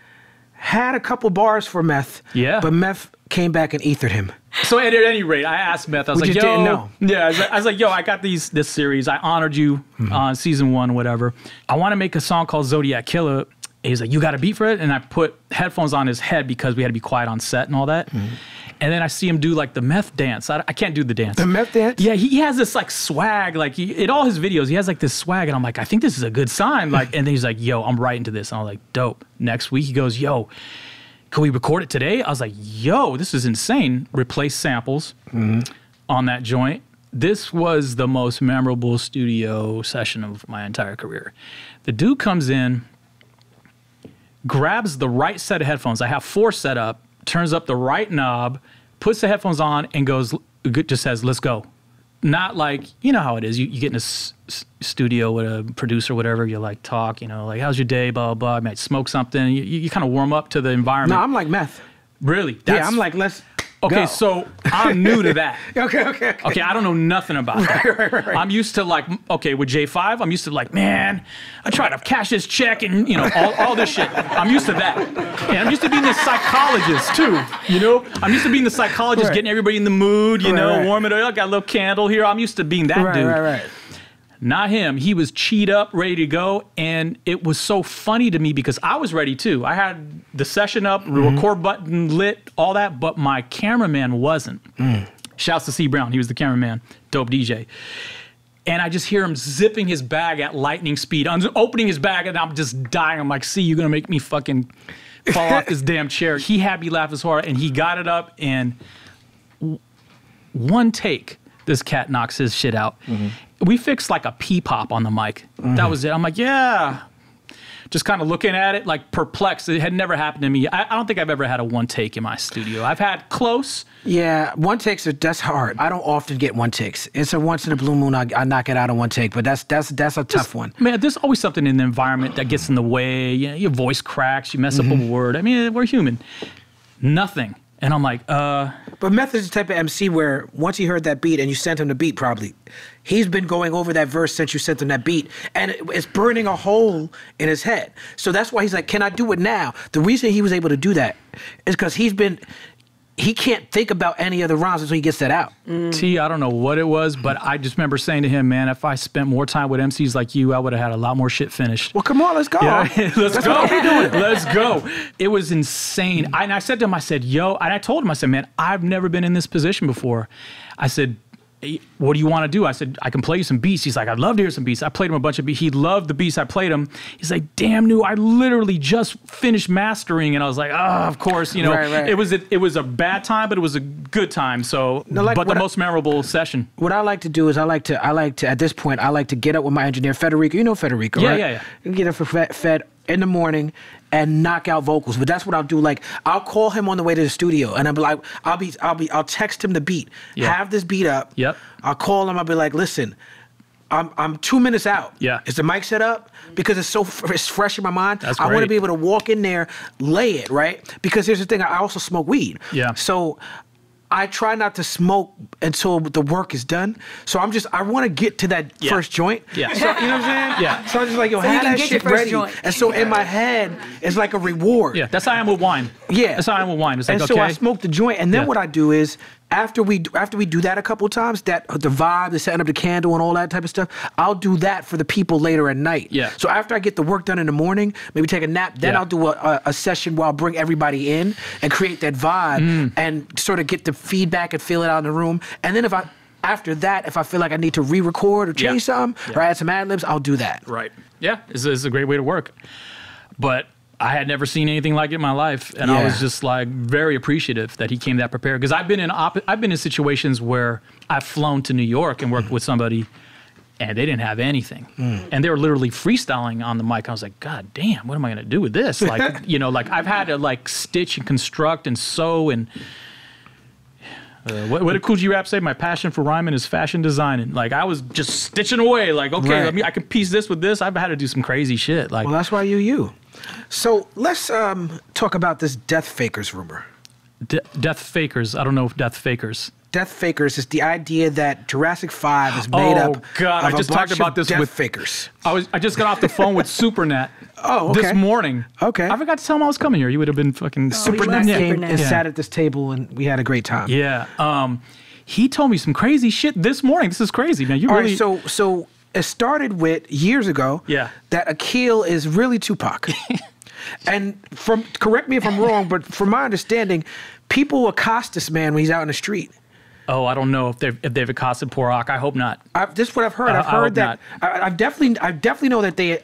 had a couple bars for Meth, but Meth came back and ethered him. So at any rate, I asked Meth, I was like, yo, I was like, yo, I got this series. I honored you on season 1, whatever. I want to make a song called Zodiac Killer. And he's like, you got a beat for it? And I put headphones on his head because we had to be quiet on set and all that. And then I see him do like the Meth dance. I can't do the dance. The Meth dance? Yeah, he has this like swag. Like in all his videos, he has like this swag. And I'm like, I think this is a good sign. Like, and then he's like, yo, I'm writing to this. And I'm like, dope. Next week, he goes, yo, can we record it today? I was like, yo, this is insane. Replace samples on that joint. This was the most memorable studio session of my entire career. The dude comes in, grabs the right set of headphones. I have 4 set up, turns up the right knob, puts the headphones on and goes, just says, let's go. Not like, you know how it is. You get in a studio with a producer, whatever. You like talk, like, how's your day, blah, blah. I might smoke something. You kind of warm up to the environment. No, I'm like Meth. Really? Yeah, I'm like, let's go. So I'm new to that. Okay, I don't know nothing about that. Right. I'm used to like, okay, with J5, I'm used to like, man, I tried to cash this check and, all this shit. I'm used to that. And I'm used to being the psychologist too, I'm used to being the psychologist, getting everybody in the mood, you know, warming it up. Got a little candle here. I'm used to being that dude. Right. Not him. He was cheat up, ready to go. And it was so funny to me because I was ready too. I had the session up, record button lit, all that, but my cameraman wasn't. Shouts to C. Brown. He was the cameraman. Dope DJ. And I just hear him zipping his bag at lightning speed. I'm opening his bag and I'm just dying. I'm like, see, you're going to make me fucking fall off this damn chair. He had me laugh as hard and he got it up and one take, this cat knocks his shit out. We fixed like a P-pop on the mic. That was it. I'm like, yeah. Just kind of looking at it, like perplexed. It had never happened to me. I don't think I've ever had a one take in my studio. I've had close. Yeah, one takes, that's hard. I don't often get one takes. It's a once in a blue moon, I knock it out in one take, but that's a tough one. Man, there's always something in the environment that gets in the way. Your voice cracks, you mess up a word. I mean, we're human. Nothing. And I'm like, But Meth is the type of MC where once he heard that beat and you sent him the beat probably, he's been going over that verse since you sent him that beat and it's burning a hole in his head. So that's why he's like, can I do it now? The reason he was able to do that is because he's been he can't think about any other rhymes until he gets that out. T, I don't know what it was, but I just remember saying to him, man, if I spent more time with MCs like you, I would have had a lot more shit finished. Well, come on, let's go. Yeah, let's go. It was insane. And I said to him, I said, yo, and I told him, I said, man, I've never been in this position before. I said, what do you want to do? I said, I can play you some beats. He's like, I'd love to hear some beats. I played him a bunch of beats. He loved the beats I played him. He's like, damn, Nu, I literally just finished mastering. And I was like, ah, oh, of course, you know, it was a bad time, but it was a good time. So, no, like, but the most memorable session. What I like to do is I like to, at this point, I like to get up with my engineer, Federico. You know Federico, right? Yeah. Get up for Fed in the morning and knock out vocals. But that's what I'll do. Like, I'll call him on the way to the studio and I'll be like, I'll text him the beat. Yeah. Have this beat up. Yep. I'll call him. I'll be like, listen, I'm 2 minutes out. Yeah. Is the mic set up? Because it's so it's fresh in my mind. That's great. I want to be able to walk in there, lay it, right? Because here's the thing, I also smoke weed. Yeah. So I try not to smoke until the work is done. So I'm just, I want to get to that first joint. Yeah. So, you know what I'm saying? Yeah. So I'm just like, yo, so have that shit ready. Joint. And so in my head, it's like a reward. Yeah, that's how I am with wine. Yeah. That's how I am with wine. It's like, and okay. So I smoke the joint. And then what I do is, after we do that a couple of times, that the vibe, the setting up the candle and all that type of stuff, I'll do that for the people later at night. Yeah. So after I get the work done in the morning, maybe take a nap, then I'll do a session where I'll bring everybody in and create that vibe and sort of get the feedback and feel it out in the room. And then after that, if I feel like I need to re-record or change something or add some ad-libs, I'll do that. Right. Yeah, it's a great way to work. But I had never seen anything like it in my life, and I was just like very appreciative that he came that prepared, because I've been in situations where I've flown to New York and worked with somebody and they didn't have anything and they were literally freestyling on the mic. I was like, God damn, what am I gonna do with this? Like, you know, like I've had to like stitch and construct and sew and what did Coogee Rap say? My passion for rhyming is fashion designing. Like, I was just stitching away. Like, okay, I can piece this with this. I've had to do some crazy shit. Like, well, that's why you. So let's talk about this Death Fakers rumor. Death Fakers. I don't know if Death Fakers. Death Fakers is the idea that Jurassic 5 is made up. Oh God! I just talked about this with Fakers. I just got off the phone with Supernat. Oh, okay. This morning. Okay. I forgot to tell him I was coming here. You would have been fucking... Oh, Supernat came and sat at this table and we had a great time. Yeah. He told me some crazy shit this morning. This is crazy, man. You all really... All right, so it started with years ago that Akil is really Tupac. And from, correct me if I'm wrong, but from my understanding, people accost this man when he's out in the street. Oh, I don't know if they've accosted Porak. I hope not. This is what I've heard. I've heard that. I definitely know that they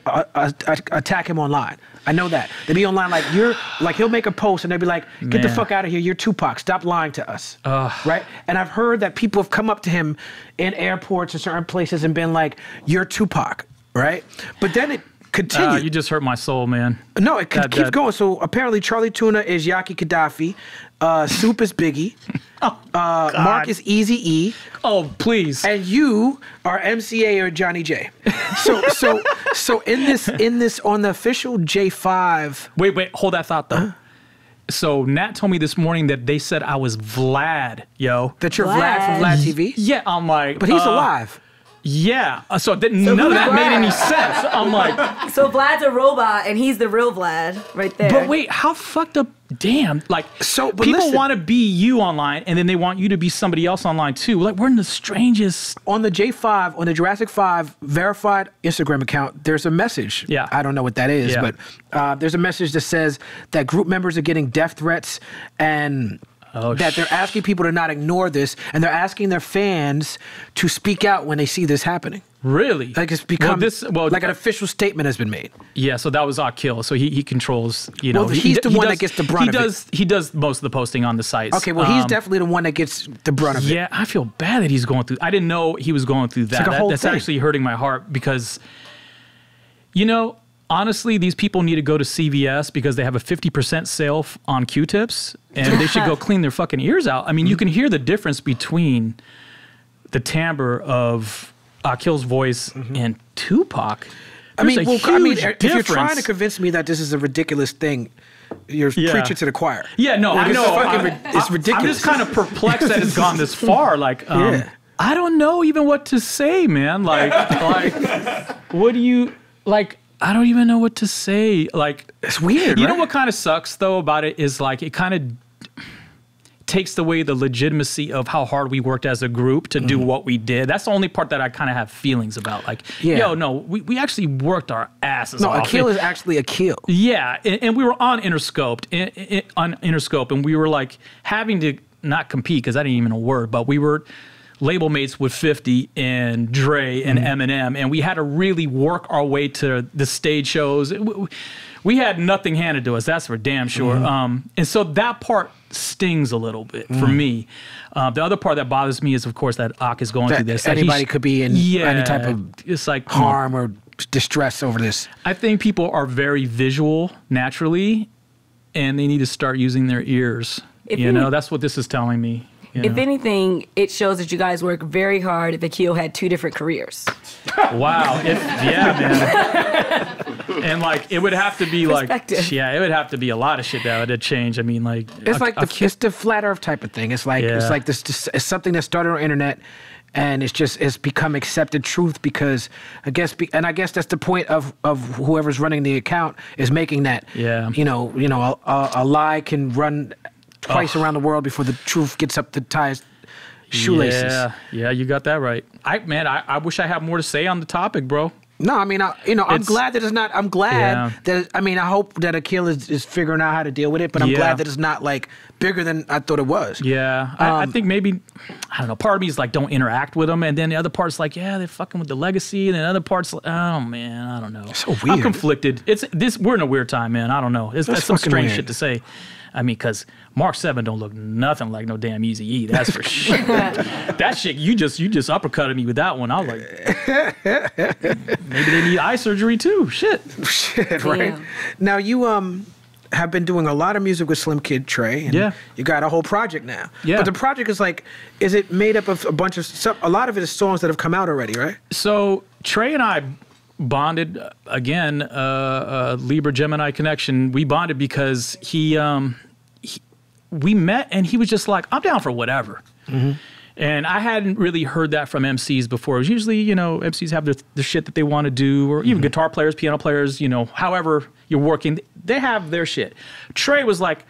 attack him online. I know that they be online like he'll make a post and they'll be like, get the fuck out of here. You're Tupac. Stop lying to us. Right. And I've heard that people have come up to him in airports and certain places and been like, you're Tupac. Right. But then it continued. You just hurt my soul, man. No, it keeps going. So apparently, Charlie Tuna is Yaki Gaddafi. Soup is Biggie. Mark is Eazy-E. Oh, please. And you are MCA or Johnny J. So in this on the official J5. Wait, hold that thought though. So Nat told me this morning that they said I was Vlad, yo. That you're Vlad from Vlad TV? Yeah, I'm like. But he's alive. Yeah. So none of that made any sense. I'm like. So Vlad's a robot and he's the real Vlad right there. But wait, how fucked up. Damn. Like, so people want to be you online and then they want you to be somebody else online too. Like, we're in the strangest. On the J5, on the Jurassic 5 verified Instagram account, there's a message. Yeah. I don't know what that is, but there's a message that says that group members are getting death threats and... Oh, that they're asking people to not ignore this, and they're asking their fans to speak out when they see this happening. Really? Like, it's become like an official statement has been made. Yeah, so that was Akil. So he controls, you know. Well, he's the one that gets the brunt of it. He does most of the posting on the sites. Okay, well, he's definitely the one that gets the brunt of it. Yeah, I feel bad that he's going through. I didn't know he was going through that. Like that's actually hurting my heart because, you know, honestly, these people need to go to CVS because they have a 50% sale on Q-tips, and they should go clean their fucking ears out. I mean, you can hear the difference between the timbre of Akil's voice and Tupac. There's a huge difference. If you're trying to convince me that this is a ridiculous thing, you're preaching to the choir. Yeah, no, like, I know. It's ridiculous. I'm just kind of perplexed that it's gone this far. Like, I don't know even what to say, man. Like, what do you like? I don't even know what to say. Like, it's weird. You know what kind of sucks though about it is like it kind of takes away the legitimacy of how hard we worked as a group to do what we did. That's the only part that I kind of have feelings about. Like, yo, no, we actually worked our asses off. No, Akil is actually Akil. Yeah, and we were on Interscope, and we were like having to not compete because I didn't even know a word, but we were label mates with 50 and Dre and Eminem, and we had to really work our way to the stage shows. We had nothing handed to us, that's for damn sure. And so that part stings a little bit for me. The other part that bothers me is, of course, that Ak is going through this. Anybody could be in any type of harm or distress over this. I think people are very visual naturally, and they need to start using their ears. You know, that's what this is telling me. You know. If anything, it shows that you guys work very hard. If Akil had two different careers. Wow. Man. And like, it would have to be like, it would have to be a lot of shit that would change. I mean, like, it's like it's the flat Earth type of thing. It's like it's like this. It's something that started on the internet, and it's just become accepted truth because I guess and I guess that's the point of whoever's running the account is making that. Yeah. You know, a lie can run twice around the world before the truth gets up the ties, shoelaces. Yeah, you got that right. Man, I wish I had more to say on the topic, bro. No, I mean, I'm glad that it's not. I'm glad that I hope that Akil is figuring out how to deal with it. But I'm glad that it's not like bigger than I thought it was. Yeah, I think maybe I don't know. Part of me is like, don't interact with them, and then the other part's like, yeah, they're fucking with the legacy, and then the other part's like, oh man, I don't know. It's so weird. I'm conflicted. We're in a weird time, man. I don't know. That's some strange shit to say. I mean, because Mark Seven don't look nothing like no damn Eazy-E. That's for sure. That shit, you just uppercutted me with that one. I was like, maybe they need eye surgery too. Shit, right? Yeah. Now you have been doing a lot of music with Slimkid3. And you got a whole project now. Yeah. But the project is like, is it made up of a bunch of stuff? A lot of it is songs that have come out already, right? So Trey and I bonded again, Libra Gemini connection. We bonded because we met and he was just like, I'm down for whatever. And I hadn't really heard that from MCs before. It was usually, you know, MCs have the shit that they want to do, or even guitar players, piano players, you know, however you're working, they have their shit. Trey was like,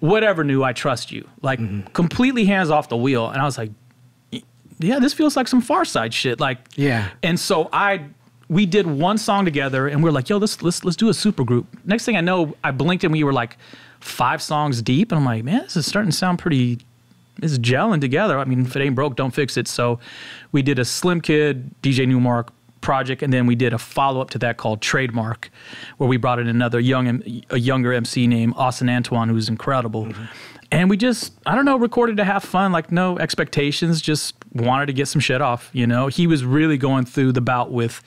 whatever, new, I trust you. Like completely hands off the wheel. And I was like, yeah, this feels like some Far Side shit. Like, And so we did one song together, and we were like, "Yo, let's do a super group." Next thing I know, I blinked, and we were like 5 songs deep, and I'm like, "Man, this is starting to sound pretty. It's gelling together." I mean, if it ain't broke, don't fix it. So, we did a Slimkid, DJ Nu-Mark project, and then we did a follow up to that called Trademark, where we brought in another younger MC named Austin Antoine, who's incredible. And we just, I don't know, recorded to have fun, like no expectations, just wanted to get some shit off. You know, he was really going through the bout with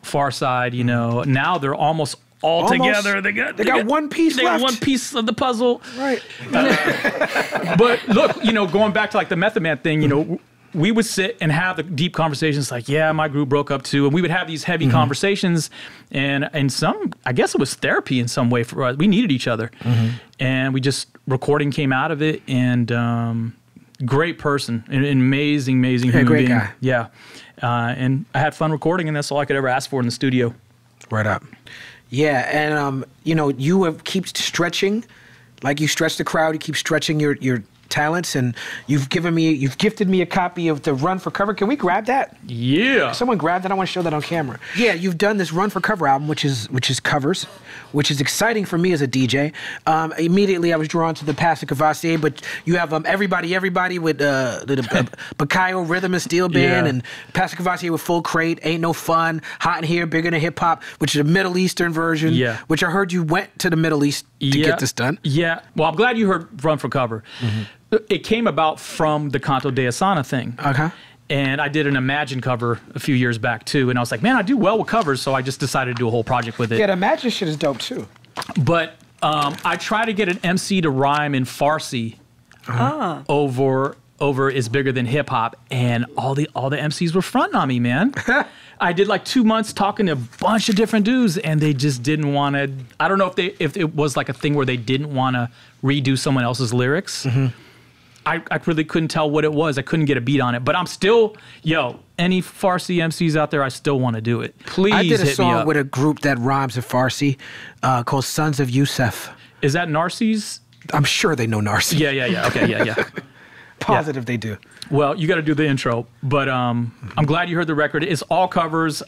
Far Side, you know. Now they're almost all together. They got one piece left. They got one piece of the puzzle. Right. But look, you know, going back to like the Method Man thing, you know, we would sit and have the deep conversations like, yeah, my group broke up too. And we would have these heavy conversations. And some, I guess it was therapy in some way for us. We needed each other. And we just, recording came out of it. And great person, an amazing, amazing human being. Great guy. Yeah. And I had fun recording, and that's all I could ever ask for in the studio. Right up. Yeah, and you know, you have keep stretching, like you stretch the crowd, you keep stretching your talents, and you've gifted me a copy of the Run For Cover. Can we grab that? Yeah. Someone grab that. I want to show that on camera. Yeah, you've done this Run For Cover album, which is covers, which is exciting for me as a DJ. Immediately I was drawn to the Pasta Cavassier, but you have Everybody with the Bakayo Rhythm and Steel Band, and Pasta Cavassier with Full Crate, Ain't No Fun, Hot in Here, Bigger Than Hip Hop, which is a Middle Eastern version. Yeah. Which I heard you went to the Middle East to get this done. Yeah. Well, I'm glad you heard Run For Cover. It came about from the Canto de Asana thing. Okay. And I did an Imagine cover a few years back too, and I was like, man, I do well with covers, so I just decided to do a whole project with it. Yeah, the Imagine shit is dope too. But I try to get an MC to rhyme in Farsi over Is Bigger Than Hip Hop, and all the MCs were fronting on me, man. I did like 2 months talking to a bunch of different dudes, and they just didn't want to. I don't know if it was like a thing where they didn't want to redo someone else's lyrics. I really couldn't tell what it was. I couldn't get a beat on it. But I'm still, yo, any Farsi MCs out there, I still want to do it. Please hit me up. I did a song with a group that rhymes in Farsi called Sons of Yusuf. Is that Narsis? I'm sure they know Narcy. Yeah. Okay, yeah. Positive they do. Well, you got to do the intro, but I'm glad you heard the record. It's all covers.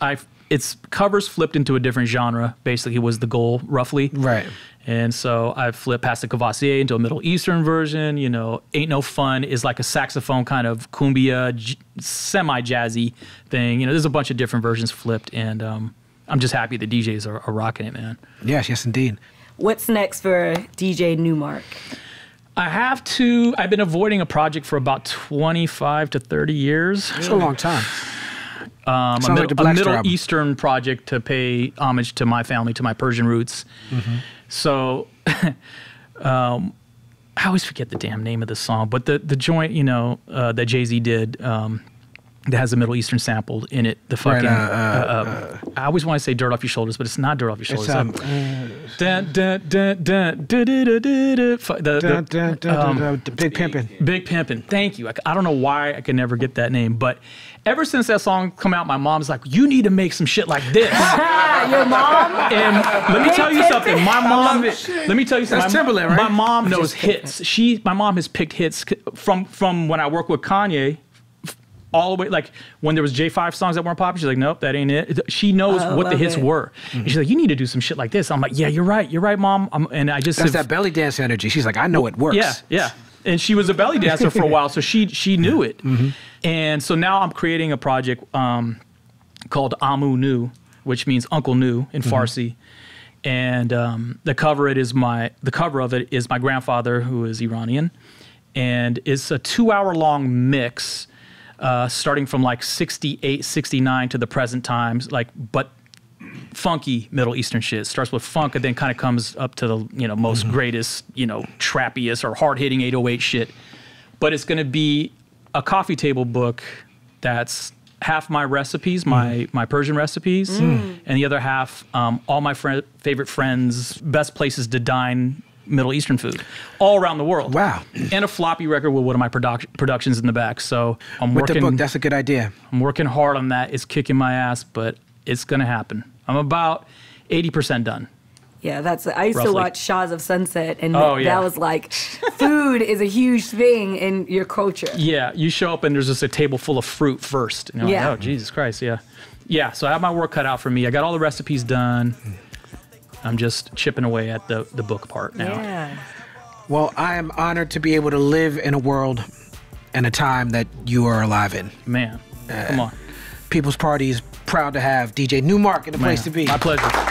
It's covers flipped into a different genre, basically, was the goal, roughly. Right. And so I flipped past the Cavassier into a Middle Eastern version. You know, Ain't No Fun is like a saxophone kind of cumbia, semi-jazzy thing. You know, there's a bunch of different versions flipped, and I'm just happy the DJs are rocking it, man. Yes, indeed. What's next for DJ Nu-Mark? I've been avoiding a project for about 25 to 30 years. It's a long time. A Middle Eastern project to pay homage to my family, to my Persian roots. Mm-hmm. So I always forget the damn name of the song, but the joint, you know, that Jay-Z did that has a Middle Eastern sample in it. The fucking I always want to say Dirt Off Your Shoulders, but it's not Dirt Off Your Shoulders. Big Pimpin'. Big Pimpin'. Thank you. I don't know why I could never get that name, but ever since that song come out, my mom's like, "You need to make some shit like this." Your mom? And let me tell you something. My mom. Let me tell you something. That's Timberland, right? My mom knows hits. My mom has picked hits from when I work with Kanye. All the way, like when there was J5 songs that weren't popular, she's like, nope, that ain't it. She knows what the hits were. Mm-hmm. And she's like, you need to do some shit like this. I'm like, yeah, you're right, mom. That's that belly dance energy. She's like, I know it works. Yeah. And she was a belly dancer for a while, so she knew it. Mm-hmm. And so now I'm creating a project called Amu Nu, which means Uncle Nu in Farsi. And the cover of it is my grandfather, who is Iranian, and it's a 2 hour long mix. Starting from like 68, 69 to the present times, but funky Middle Eastern shit. Starts with funk and then kind of comes up to the, you know, most greatest, you know, trappiest or hard-hitting 808 shit. But it's going to be a coffee table book that's half my recipes, my Persian recipes, and the other half all my favorite friends, best places to dine Middle Eastern food all around the world. Wow. And a floppy record with one of my productions in the back. So I'm working. With the book, that's a good idea. I'm working hard on that. It's kicking my ass, but it's going to happen. I'm about 80% done. Yeah, I used to watch Shaws of Sunset, and that was like, food is a huge thing in your culture. Yeah, you show up and there's just a table full of fruit first. And you're like, oh, Jesus Christ, yeah. Yeah, so I have my work cut out for me. I got all the recipes done. I'm just chipping away at the book part now. Yeah. Well, I am honored to be able to live in a world and a time that you are alive in. Man, come on. People's Party is proud to have DJ Nu-Mark in the place to be. My pleasure.